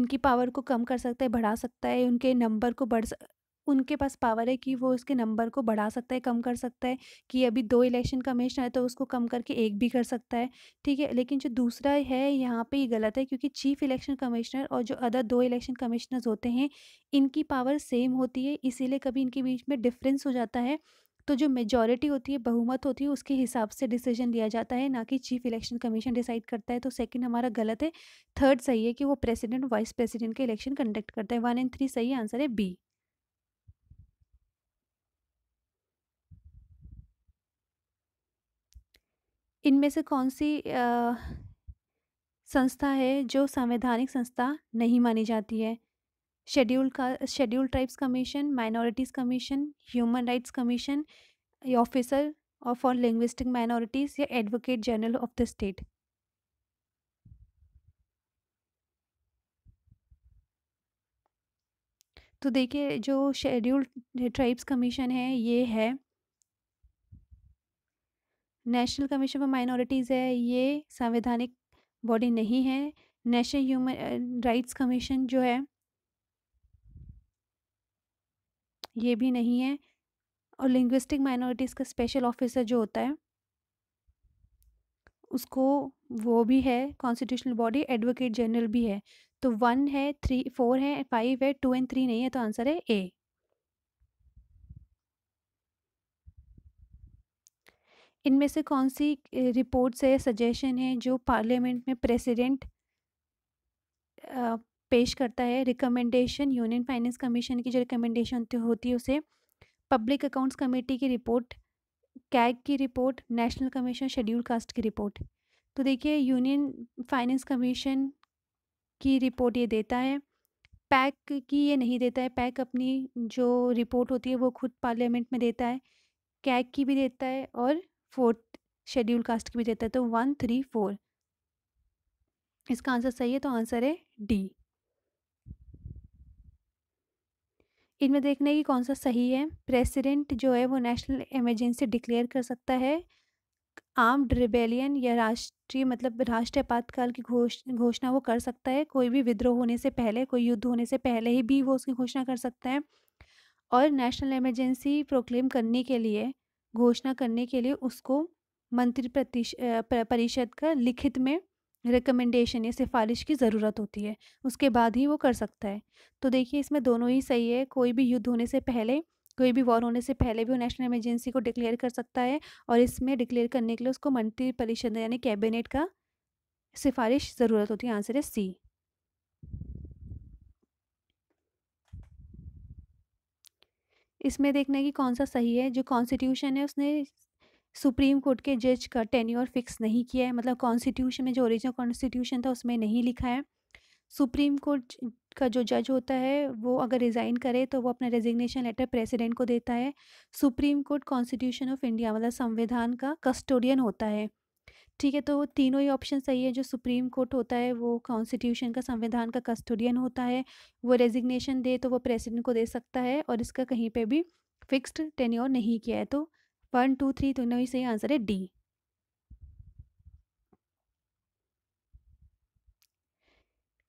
इनकी पावर को कम कर सकता है, बढ़ा सकता है, उनके नंबर को बढ़ उनके पास पावर है कि वो उसके नंबर को बढ़ा सकता है, कम कर सकता है, कि अभी दो इलेक्शन कमिश्नर है तो उसको कम करके एक भी कर सकता है। ठीक है, लेकिन जो दूसरा है यहाँ पे ये गलत है, क्योंकि चीफ इलेक्शन कमिश्नर और जो अदर दो इलेक्शन कमिश्नर्स होते हैं इनकी पावर सेम होती है, इसीलिए कभी इनके बीच में डिफरेंस हो जाता है तो जो मेजॉरिटी होती है, बहुमत होती है, उसके हिसाब से डिसीजन लिया जाता है, ना कि चीफ इलेक्शन कमीशन डिसाइड करता है। तो सेकंड हमारा गलत है। थर्ड सही है कि वो प्रेसिडेंट वाइस प्रेसिडेंट के इलेक्शन कंडक्ट करता है। वन एंड थ्री सही आंसर है बी। इनमें से कौन सी आ, संस्था है जो संवैधानिक संस्था नहीं मानी जाती है? शेड्यूल का schedule tribes commission, minorities commission, human rights commission, officer और फॉर लिंग्विस्टिक माइनॉरिटीज़ या advocate general of the state. तो देखिए जो शेड्यूल ट्राइब्स कमीशन है ये है नेशनल कमीशन फॉर माइनॉरिटीज़ है, ये संवैधानिक बॉडी नहीं है। नेशनल ह्यूमन राइट्स कमीशन जो है ये भी नहीं है, और लिंग्विस्टिक माइनॉरिटीज़ का स्पेशल ऑफिसर जो होता है उसको वो भी है कॉन्स्टिट्यूशनल बॉडी, एडवोकेट जनरल भी है। तो वन है, थ्री फोर है, फाइव है, टू एंड थ्री नहीं है, तो आंसर है ए। इनमें से कौन सी रिपोर्ट्स है, सजेशन है जो पार्लियामेंट में प्रेसिडेंट पेश करता है? रिकमेंडेशन यूनियन फाइनेंस कमीशन की जो रिकमेंडेशन होती है उसे, पब्लिक अकाउंट्स कमेटी की रिपोर्ट, कैग की report, national commission schedule caste की रिपोर्ट। तो देखिए यूनियन फाइनेंस कमीशन की रिपोर्ट ये देता है, पैक की ये नहीं देता है। पैक अपनी जो रिपोर्ट होती है वो खुद पार्लियामेंट में देता है, कैग की भी देता है और फोर्थ शेड्यूल कास्ट की भी देता है। तो वन थ्री फोर इसका आंसर सही है, तो आंसर है डी। इनमें देखने की कौन सा सही है। प्रेसिडेंट जो है वो नेशनल इमरजेंसी डिक्लेयर कर सकता है, आर्म्ड रिबेलियन या राष्ट्रीय मतलब राष्ट्रीय आपातकाल की घोष घोषणा वो कर सकता है। कोई भी विद्रोह होने से पहले, कोई युद्ध होने से पहले ही भी वो उसकी घोषणा कर सकता है, और नेशनल इमरजेंसी प्रोक्लेम करने के लिए, घोषणा करने के लिए उसको मंत्री परिषद का लिखित में रिकमेंडेशन या सिफारिश की ज़रूरत होती है, उसके बाद ही वो कर सकता है। तो देखिए इसमें दोनों ही सही है। कोई भी युद्ध होने से पहले, कोई भी वॉर होने से पहले भी वो नेशनल इमरजेंसी को डिक्लेयर कर सकता है, और इसमें डिक्लेयर करने के लिए उसको मंत्री परिषद यानी कैबिनेट का सिफारिश ज़रूरत होती है। आंसर है सी। इसमें देखना है कि कौन सा सही है। जो कॉन्स्टिट्यूशन है उसने सुप्रीम कोर्ट के जज का टेन्योर फिक्स नहीं किया है, मतलब कॉन्स्टिट्यूशन में जो ओरिजिनल कॉन्स्टिट्यूशन था उसमें नहीं लिखा है। सुप्रीम कोर्ट का जो जज होता है वो अगर रिज़ाइन करे तो वो अपना रेजिग्नेशन लेटर प्रेसिडेंट को देता है। Supreme court constitution of India मतलब संविधान का कस्टोडियन होता है। ठीक है, तो तीनों ही ऑप्शन सही है। जो सुप्रीम कोर्ट होता है वो कॉन्स्टिट्यूशन का, संविधान का कस्टोडियन होता है, वो रेजिग्नेशन दे तो वो प्रेसिडेंट को दे सकता है, और इसका कहीं पे भी फिक्स्ड टेन्योर नहीं किया है। तो वन टू थ्री तीनों ही सही आंसर है डी।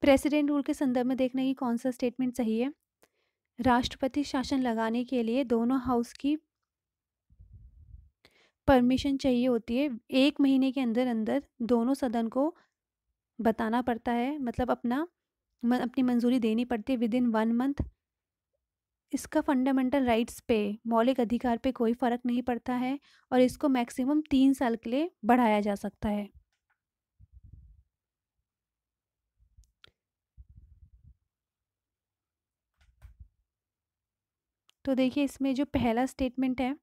प्रेसिडेंट रूल के संदर्भ में देखना कि कौन सा स्टेटमेंट सही है। राष्ट्रपति शासन लगाने के लिए दोनों हाउस की परमिशन चाहिए होती है। एक महीने के अंदर अंदर दोनों सदन को बताना पड़ता है, मतलब अपना अपनी मंजूरी देनी पड़ती है विद इन वन मंथ। इसका फंडामेंटल राइट्स पे, मौलिक अधिकार पे कोई फ़र्क नहीं पड़ता है, और इसको मैक्सिमम तीन साल के लिए बढ़ाया जा सकता है। तो देखिए इसमें जो पहला स्टेटमेंट है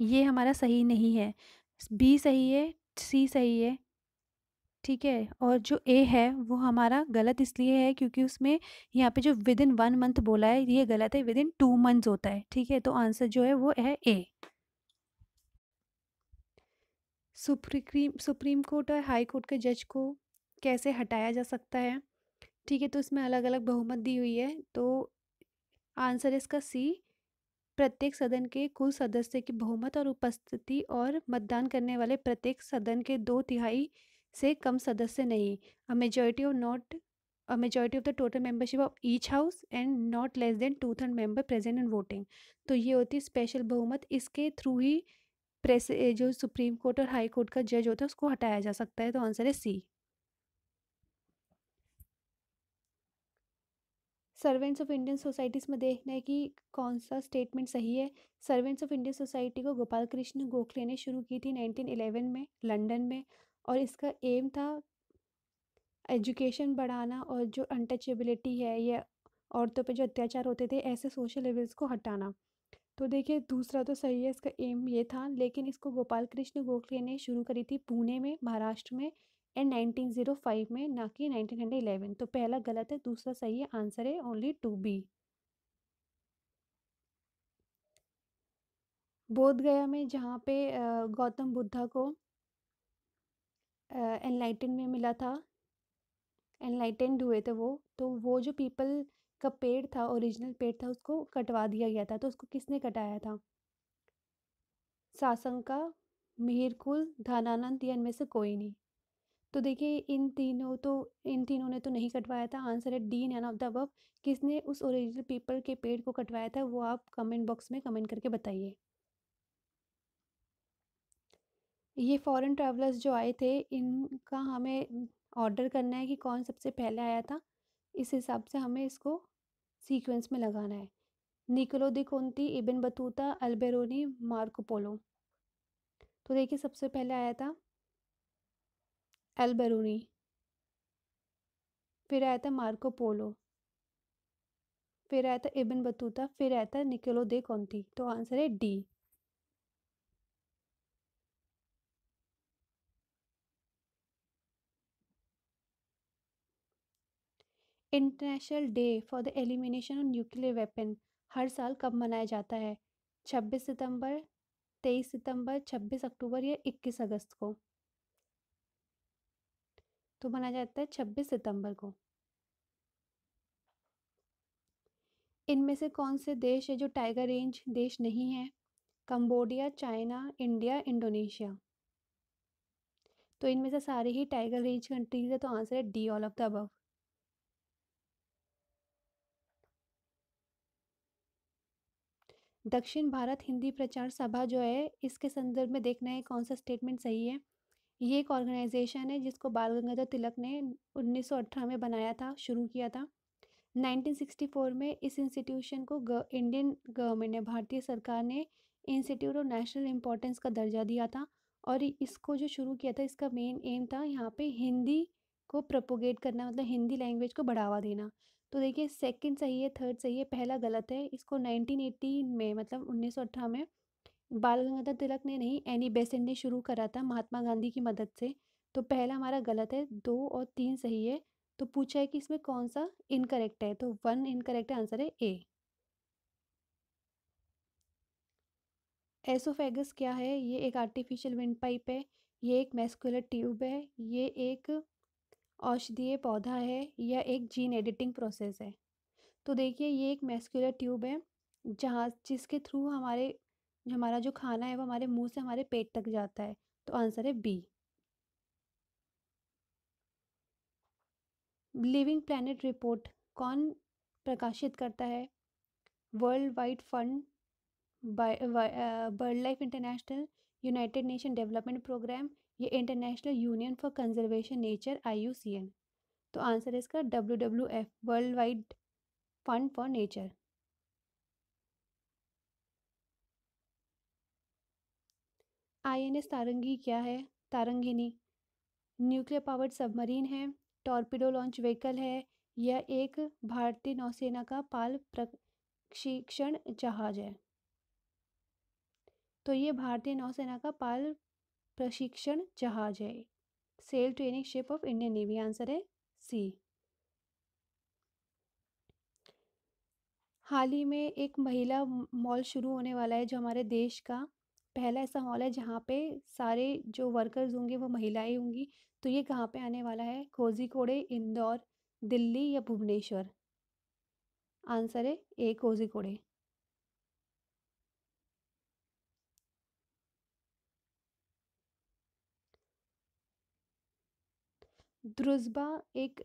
ये हमारा सही नहीं है, बी सही है, सी सही है, ठीक है, और जो ए है वो हमारा गलत इसलिए है क्योंकि उसमें यहाँ पे जो विद इन वन मंथ बोला है ये गलत है, विद इन टू मंथ्स होता है। ठीक है, तो आंसर जो है वो है ए। सुप्रीम सुप्रीम कोर्ट और हाई कोर्ट के जज को कैसे हटाया जा सकता है? ठीक है, तो इसमें अलग अलग बहुमत दी हुई है, तो आंसर इसका सी। प्रत्येक सदन के कुल सदस्य की बहुमत और उपस्थिति और मतदान करने वाले प्रत्येक सदन के दो तिहाई से कम सदस्य नहीं। A majority of not a majority of the total membership of each house and not less than two third member present and voting. तो ये होती है स्पेशल बहुमत, इसके थ्रू ही प्रेस जो सुप्रीम कोर्ट और हाई कोर्ट का जज होता है उसको हटाया जा सकता है। तो आंसर है C. Servants of Indian societies में देखना है कि कौन सा स्टेटमेंट सही है। सर्वेंट्स ऑफ इंडियन सोसाइटी को गोपाल कृष्ण गोखले ने शुरू की थी नाइनटीन इलेवन में लंदन में, और इसका एम था एजुकेशन बढ़ाना और जो अनटचेबिलिटी है या औरतों पे जो अत्याचार होते थे ऐसे सोशल लेवल्स को हटाना। तो देखिए दूसरा तो सही है, इसका एम ये था, लेकिन इसको गोपाल कृष्ण गोखले ने शुरू करी थी पुणे में, महाराष्ट्र में, एंड नाइनटीन ओ फाइव में, ना कि नाइनटीन इलेवन। तो पहला गलत है, दूसरा सही है। आंसर है ओनली टू बी। बोध गया में जहाँ पे गौतम बुद्धा को एनलाइटेन में मिला था, एनलाइटेंड हुए थे वो, तो वो जो पीपल का पेड़ था, ओरिजिनल पेड़ था, उसको कटवा दिया गया था। तो उसको किसने कटाया था? सासंका, मिहिरकुल, धानानंद या इनमें से कोई नहीं। तो देखिए इन तीनों तो इन तीनों ने तो नहीं कटवाया था। आंसर है D, none of the above. किसने उस ओरिजिनल पीपल के पेड़ को कटवाया था वो आप कमेंट बॉक्स में कमेंट करके बताइए। ये फॉरेन ट्रैवलर्स जो आए थे इनका हमें ऑर्डर करना है कि कौन सबसे पहले आया था, इस हिसाब से हमें इसको सीक्वेंस में लगाना है। Niccolo de Conti, Ibn Battuta, Alberuni, Marco Polo. तो देखिए सबसे पहले आया था अल्बेरोनी, फिर आया था मार्को पोलो, फिर आया था इबन बतूता, फिर आया था निकोलो दी कोंती। तो आंसर है D. International day for the elimination of nuclear weapon हर साल कब मनाया जाता है? छब्बीस सितंबर, तेईस सितंबर, छब्बीस अक्टूबर या इक्कीस अगस्त को? तो मनाया जाता है छब्बीस सितंबर को। इनमें से कौन से देश है जो टाइगर रेंज देश नहीं है? Cambodia, China, India, Indonesia. तो इनमें से सारे ही टाइगर रेंज कंट्रीज है। तो आंसर है D, all of the above. दक्षिण भारत हिंदी प्रचार सभा जो है इसके संदर्भ में देखना है कौन सा स्टेटमेंट सही है। ये एक ऑर्गेनाइजेशन है जिसको बाल गंगाधर तिलक ने उन्नीस सौ अठारह में बनाया था, शुरू किया था। नाइनटीन सिक्सटी फोर में इस इंस्टीट्यूशन को ग, इंडियन गवर्नमेंट ने, भारतीय सरकार ने इंस्टीट्यूट ऑफ नेशनल इम्पोर्टेंस का दर्जा दिया था, और इसको जो शुरू किया था इसका मेन एम था यहाँ पर हिंदी को प्रोपोगेट करना, मतलब हिंदी लैंग्वेज को बढ़ावा देना। तो देखिए सेकंड सही है, थर्ड सही है, पहला गलत है। इसको नाइनटीन एटीन में, मतलब उन्नीस सौ अठारह में बाल गंगाधर तिलक ने नहीं, एनी बेसेंट ने शुरू करा था महात्मा गांधी की मदद से। तो पहला हमारा गलत है, दो और तीन सही है। तो पूछा है कि इसमें कौन सा इनकरेक्ट है, तो वन इनकरेक्ट है, आंसर है ए। एसोफेगस क्या है? ये एक आर्टिफिशियल विंड पाइप है, ये एक मैस्कुलर ट्यूब है, ये एक औषधीय पौधा है, या एक जीन एडिटिंग प्रोसेस है। तो देखिए ये एक मैस्कुलर ट्यूब है जहाँ जिसके थ्रू हमारे हमारा जो खाना है वो हमारे मुंह से हमारे पेट तक जाता है। तो आंसर है बी। लिविंग प्लैनेट रिपोर्ट कौन प्रकाशित करता है? World wide fund, bird life international, United nation development programme, ये international union for conservation nature, I U C N. तो आंसर है इसका W W F, world wide fund for nature. I N S Tarangi क्या है? Tarangini nuclear powered submarine है, torpedo launch vehicle है, यह एक भारतीय नौसेना का पाल प्रशिक्षण जहाज है। तो ये भारतीय नौसेना का पाल प्रशिक्षण जहाज है, sail training ship of Indian navy. Answer है सी। हाल ही में एक महिला मॉल शुरू होने वाला है जो हमारे देश का पहला ऐसा मॉल है जहाँ पे सारे जो वर्कर्स होंगे वो महिलाएं होंगी। तो ये कहाँ पे आने वाला है? कोझिकोड़े, इंदौर, दिल्ली या भुवनेश्वर? आंसर है ए, कोझिकोड़े। द्रुस्बा एक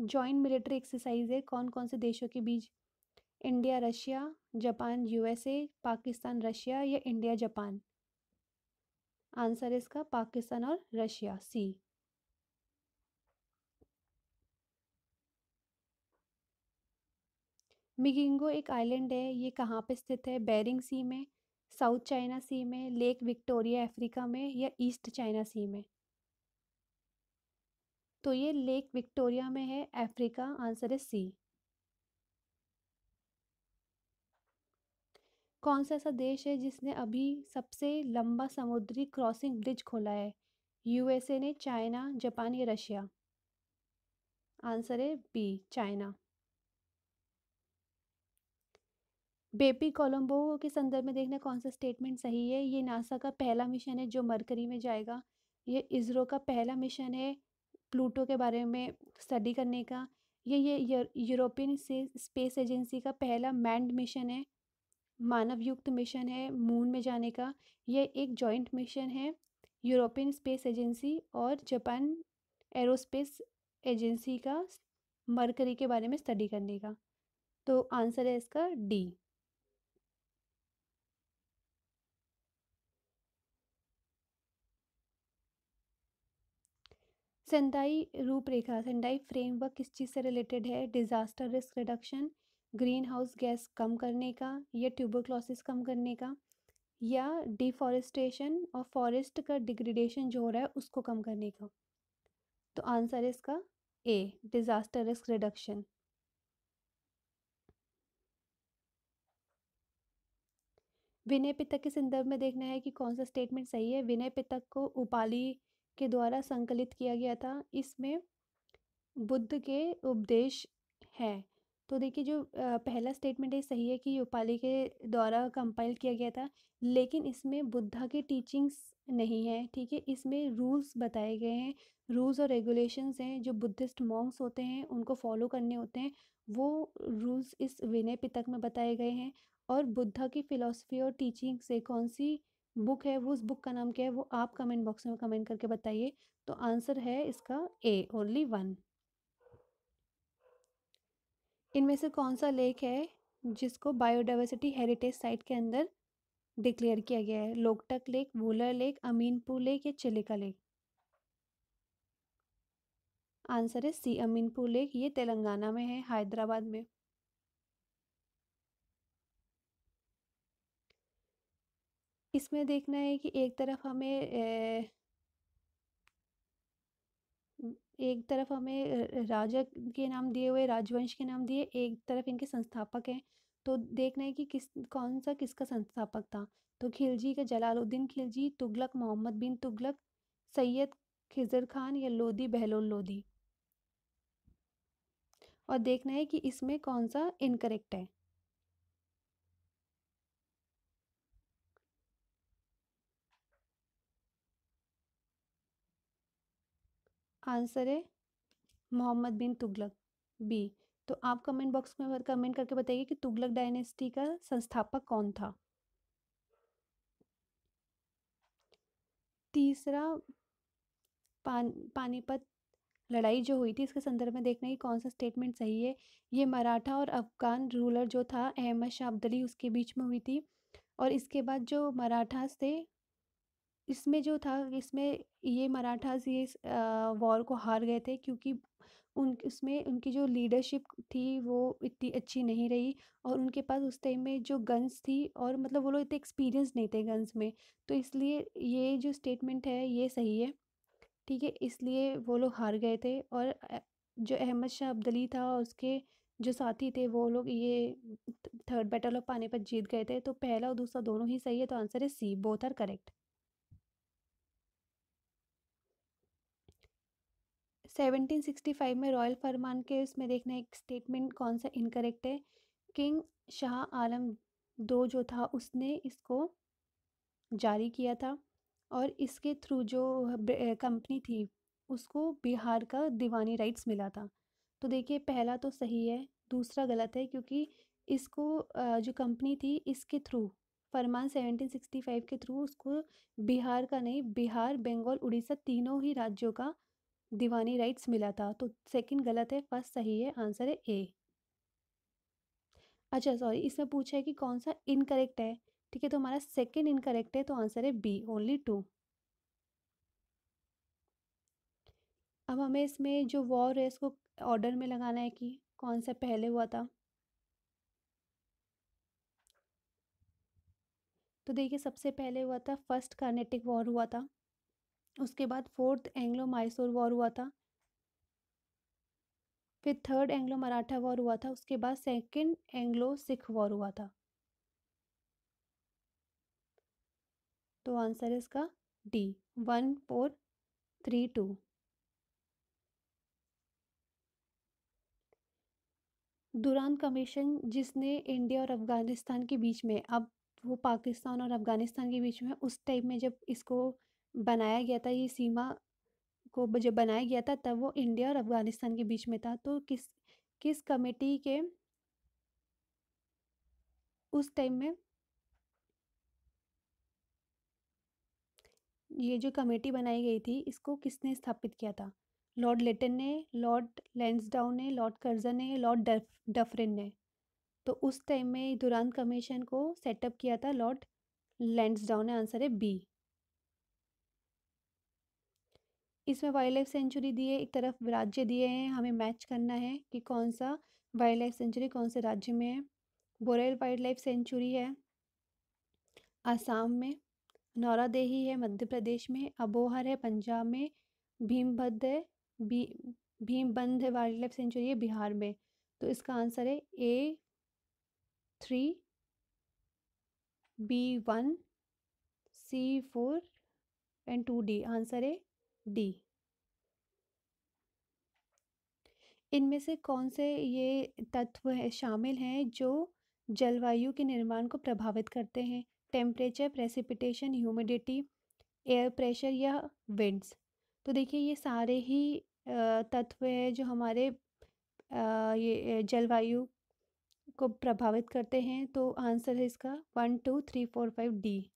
जॉइंट मिलिट्री एक्सरसाइज है कौन कौन से देशों के बीच? India Russia, Japan U S A, Pakistan Russia या इंडिया जापान? आंसर इसका पाकिस्तान और रशिया, सी। मिगिंगो एक आइलैंड है, ये कहाँ पे स्थित है? बेरिंग सी में, साउथ चाइना सी में, लेक विक्टोरिया अफ्रीका में, या ईस्ट चाइना सी में? तो ये लेक विक्टोरिया में है अफ्रीका, आंसर है सी। कौन सा ऐसा देश है जिसने अभी सबसे लंबा समुद्री क्रॉसिंग ब्रिज खोला है? यूएसए ने, चाइना, जापान या रशिया? आंसर है बी, चाइना। बेबी कोलंबो के संदर्भ में देखना कौन सा स्टेटमेंट सही है? ये नासा का पहला मिशन है जो मरकरी में जाएगा, ये इसरो का पहला मिशन है प्लूटो के बारे में स्टडी करने का, ये ये यूरोपियन से स्पेस एजेंसी का पहला मैन्ड मिशन है, मानव युक्त मिशन है मून में जाने का, यह एक जॉइंट मिशन है यूरोपियन स्पेस एजेंसी और जापान एरोस्पेस एजेंसी का मरकरी के बारे में स्टडी करने का। तो आंसर है इसका डी। सेंदाई रूपरेखा, सेंदाई फ्रेमवर्क किस चीज़ से रिलेटेड है? Disaster risk reduction, greenhouse gas कम करने का, या ट्यूबरक्लोसिस कम करने का, या डिफॉरेस्टेशन और फॉरेस्ट का डिग्रेडेशन जो हो रहा है उसको कम करने का? तो आंसर है इसका A, disaster risk reduction. विनय पितक के संदर्भ में देखना है कि कौन सा स्टेटमेंट सही है? विनय पितक को उपाली के द्वारा संकलित किया गया था, इसमें बुद्ध के उपदेश हैं। तो देखिए जो पहला स्टेटमेंट है सही है कि उपाली के द्वारा कंपाइल किया गया था, लेकिन इसमें बुद्धा के टीचिंग्स नहीं है, ठीक है, इसमें रूल्स बताए गए हैं, रूल्स और रेगुलेशंस हैं जो बुद्धिस्ट मॉन्क्स होते हैं उनको फॉलो करने होते हैं, वो रूल्स इस विनय पितक में बताए गए हैं। और बुद्धा की फिलॉसफी और टीचिंग से कौन सी बुक है, वो उस बुक का नाम क्या है, वो आप कमेंट बॉक्स में कमेंट करके बताइए। तो आंसर है इसका ए, ओनली वन। इनमें से कौन सा लेक है जिसको बायोडाइवर्सिटी हेरिटेज साइट के अंदर डिक्लेयर किया गया है? Loktak lake, Wular lake, Ameenpur lake, या चिलिका लेक? आंसर है सी, अमीनपुर लेक। ये तेलंगाना में है, हैदराबाद में। इसमें देखना है कि एक तरफ हमें एक तरफ हमें राजा के नाम दिए हुए, राजवंश के नाम दिए, एक तरफ इनके संस्थापक हैं, तो देखना है कि किस कौन सा किसका संस्थापक था। तो खिलजी का जलालुद्दीन खिलजी, तुगलक मोहम्मद बिन तुगलक, सैयद खिजर खान, या लोधी बहलोल लोधी? और देखना है कि इसमें कौन सा इनकरेक्ट है। आंसर है मोहम्मद बिन तुगलक, बी। तो आप कमेंट बॉक्स में कमेंट करके बताइए कि तुगलक डायनेस्टी का संस्थापक कौन था। तीसरा पान पानीपत लड़ाई जो हुई थी, इसके संदर्भ में देखना है कौन सा स्टेटमेंट सही है। ये मराठा और अफगान रूलर जो था अहमद शाह अब्दाली, उसके बीच में हुई थी, और इसके बाद जो मराठास थे, इसमें जो था, इसमें ये मराठास ये वॉर को हार गए थे क्योंकि उन उसमें उनकी जो लीडरशिप थी वो इतनी अच्छी नहीं रही, और उनके पास उस टाइम में जो गन्स थी और मतलब वो लोग इतने एक्सपीरियंस नहीं थे गन्स में, तो इसलिए ये जो स्टेटमेंट है ये सही है, ठीक है, इसलिए वो लोग हार गए थे। और जो अहमद शाह अब्दाली था और उसके जो साथी थे वो लोग ये थर्ड बैटल ऑफ पानीपत जीत गए थे। तो पहला और दूसरा दोनों ही सही है, तो आंसर है C, both are correct. Seventeen sixty five में रॉयल फरमान के उसमें देखना है एक स्टेटमेंट कौन सा इनकरेक्ट है। किंग शाह आलम दो जो था उसने इसको जारी किया था, और इसके थ्रू जो कंपनी थी उसको बिहार का दीवानी राइट्स मिला था। तो देखिए पहला तो सही है, दूसरा गलत है क्योंकि इसको जो कंपनी थी इसके थ्रू, फरमान सेवनटीन सिक्सटी फाइव के थ्रू उसको बिहार का नहीं, बिहार, बंगाल, उड़ीसा तीनों ही राज्यों का दीवानी राइट्स मिला था। तो सेकंड गलत है, फर्स्ट सही है, आंसर है ए। अच्छा सॉरी, इसमें पूछा है कि कौन सा इनकरेक्ट है, ठीक है, तो हमारा सेकंड इनकरेक्ट है, तो आंसर है बी, ओनली टू। अब हमें इसमें जो वॉर है इसको ऑर्डर में लगाना है कि कौन सा पहले हुआ था। तो देखिए सबसे पहले हुआ था फर्स्ट कार्नेटिक वॉर हुआ था, उसके बाद फोर्थ एंग्लो मैसूर वॉर हुआ था, फिर थर्ड एंग्लो मराठा वॉर हुआ था, उसके बाद सेकंड एंग्लो सिख वॉर हुआ था। तो आंसर है इसका D one four three two. Durand commission जिसने इंडिया और अफगानिस्तान के बीच में, अब वो पाकिस्तान और अफगानिस्तान के बीच में, उस टाइम में जब इसको बनाया गया था, ये सीमा को जब बनाया गया था तब वो इंडिया और अफगानिस्तान के बीच में था। तो किस किस कमेटी के उस टाइम में ये जो कमेटी बनाई गई थी इसको किसने स्थापित किया था? लॉर्ड लेटन ने, लॉर्ड लैंसडाउन ने, लॉर्ड कर्जन ने, लॉर्ड डफरिन ने। तो उस टाइम में दुरान कमीशन को सेटअप किया था लॉर्ड लैंसडाउन ने। आंसर है बी। इसमें वाइल्ड लाइफ सेंचुरी दिए, एक तरफ राज्य दिए हैं, हमें मैच करना है कि कौन सा वाइल्ड लाइफ सेंचुरी कौन से राज्य में है। बोरेल वाइल्ड लाइफ सेंचुरी है आसाम में, नौरादेही है मध्य प्रदेश में, अबोहर है पंजाब में, भीमबंध है भी भीमबंध वाइल्ड लाइफ सेंचुरी है बिहार में। तो इसका आंसर है A three, B one, C four and two D. Answer है डी। इनमें से कौन से ये तत्व है शामिल हैं जो जलवायु के निर्माण को प्रभावित करते हैं? Temperature, precipitation, humidity, air pressure या विंड्स। तो देखिए ये सारे ही तत्व हैं जो हमारे ये जलवायु को प्रभावित करते हैं। तो आंसर है इसका one two three four five D.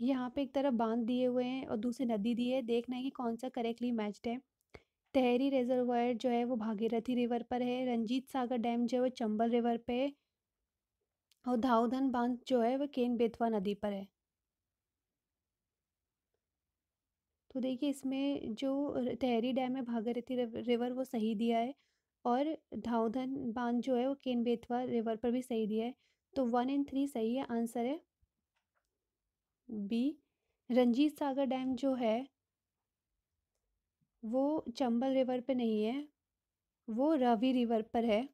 यहाँ पे एक तरफ बांध दिए हुए हैं और दूसरी नदी दी है, देखना है कि कौन सा करेक्टली मैच्ड है। तहरी रिजर्वायर जो है वो भागीरथी रिवर पर है, रंजीत सागर डैम जो है वो चंबल रिवर पे है, और धाउधन बांध जो है वो केन बेतवा नदी पर है। तो देखिए इसमें जो तहरी डैम है भागीरथी रिवर वो सही दिया है, और धाउधन बांध जो है वो केन बेतवा रिवर पर भी सही दिया है। तो वन एंड थ्री सही है। आंसर है बी। रंजीत सागर डैम जो है वो चंबल रिवर पे नहीं है, वो रावी रिवर पर है,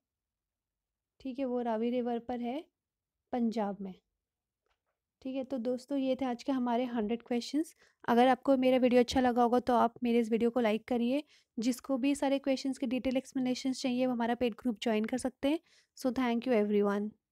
ठीक है, वो रावी रिवर पर है पंजाब में, ठीक है। तो दोस्तों ये थे आज के हमारे हंड्रेड क्वेश्चंस। अगर आपको मेरा वीडियो अच्छा लगा होगा तो आप मेरे इस वीडियो को लाइक करिए। जिसको भी सारे क्वेश्चंस के डिटेल एक्सप्लेनेशन चाहिए वो हमारा पेड ग्रुप ज्वाइन कर सकते हैं। So thank you everyone.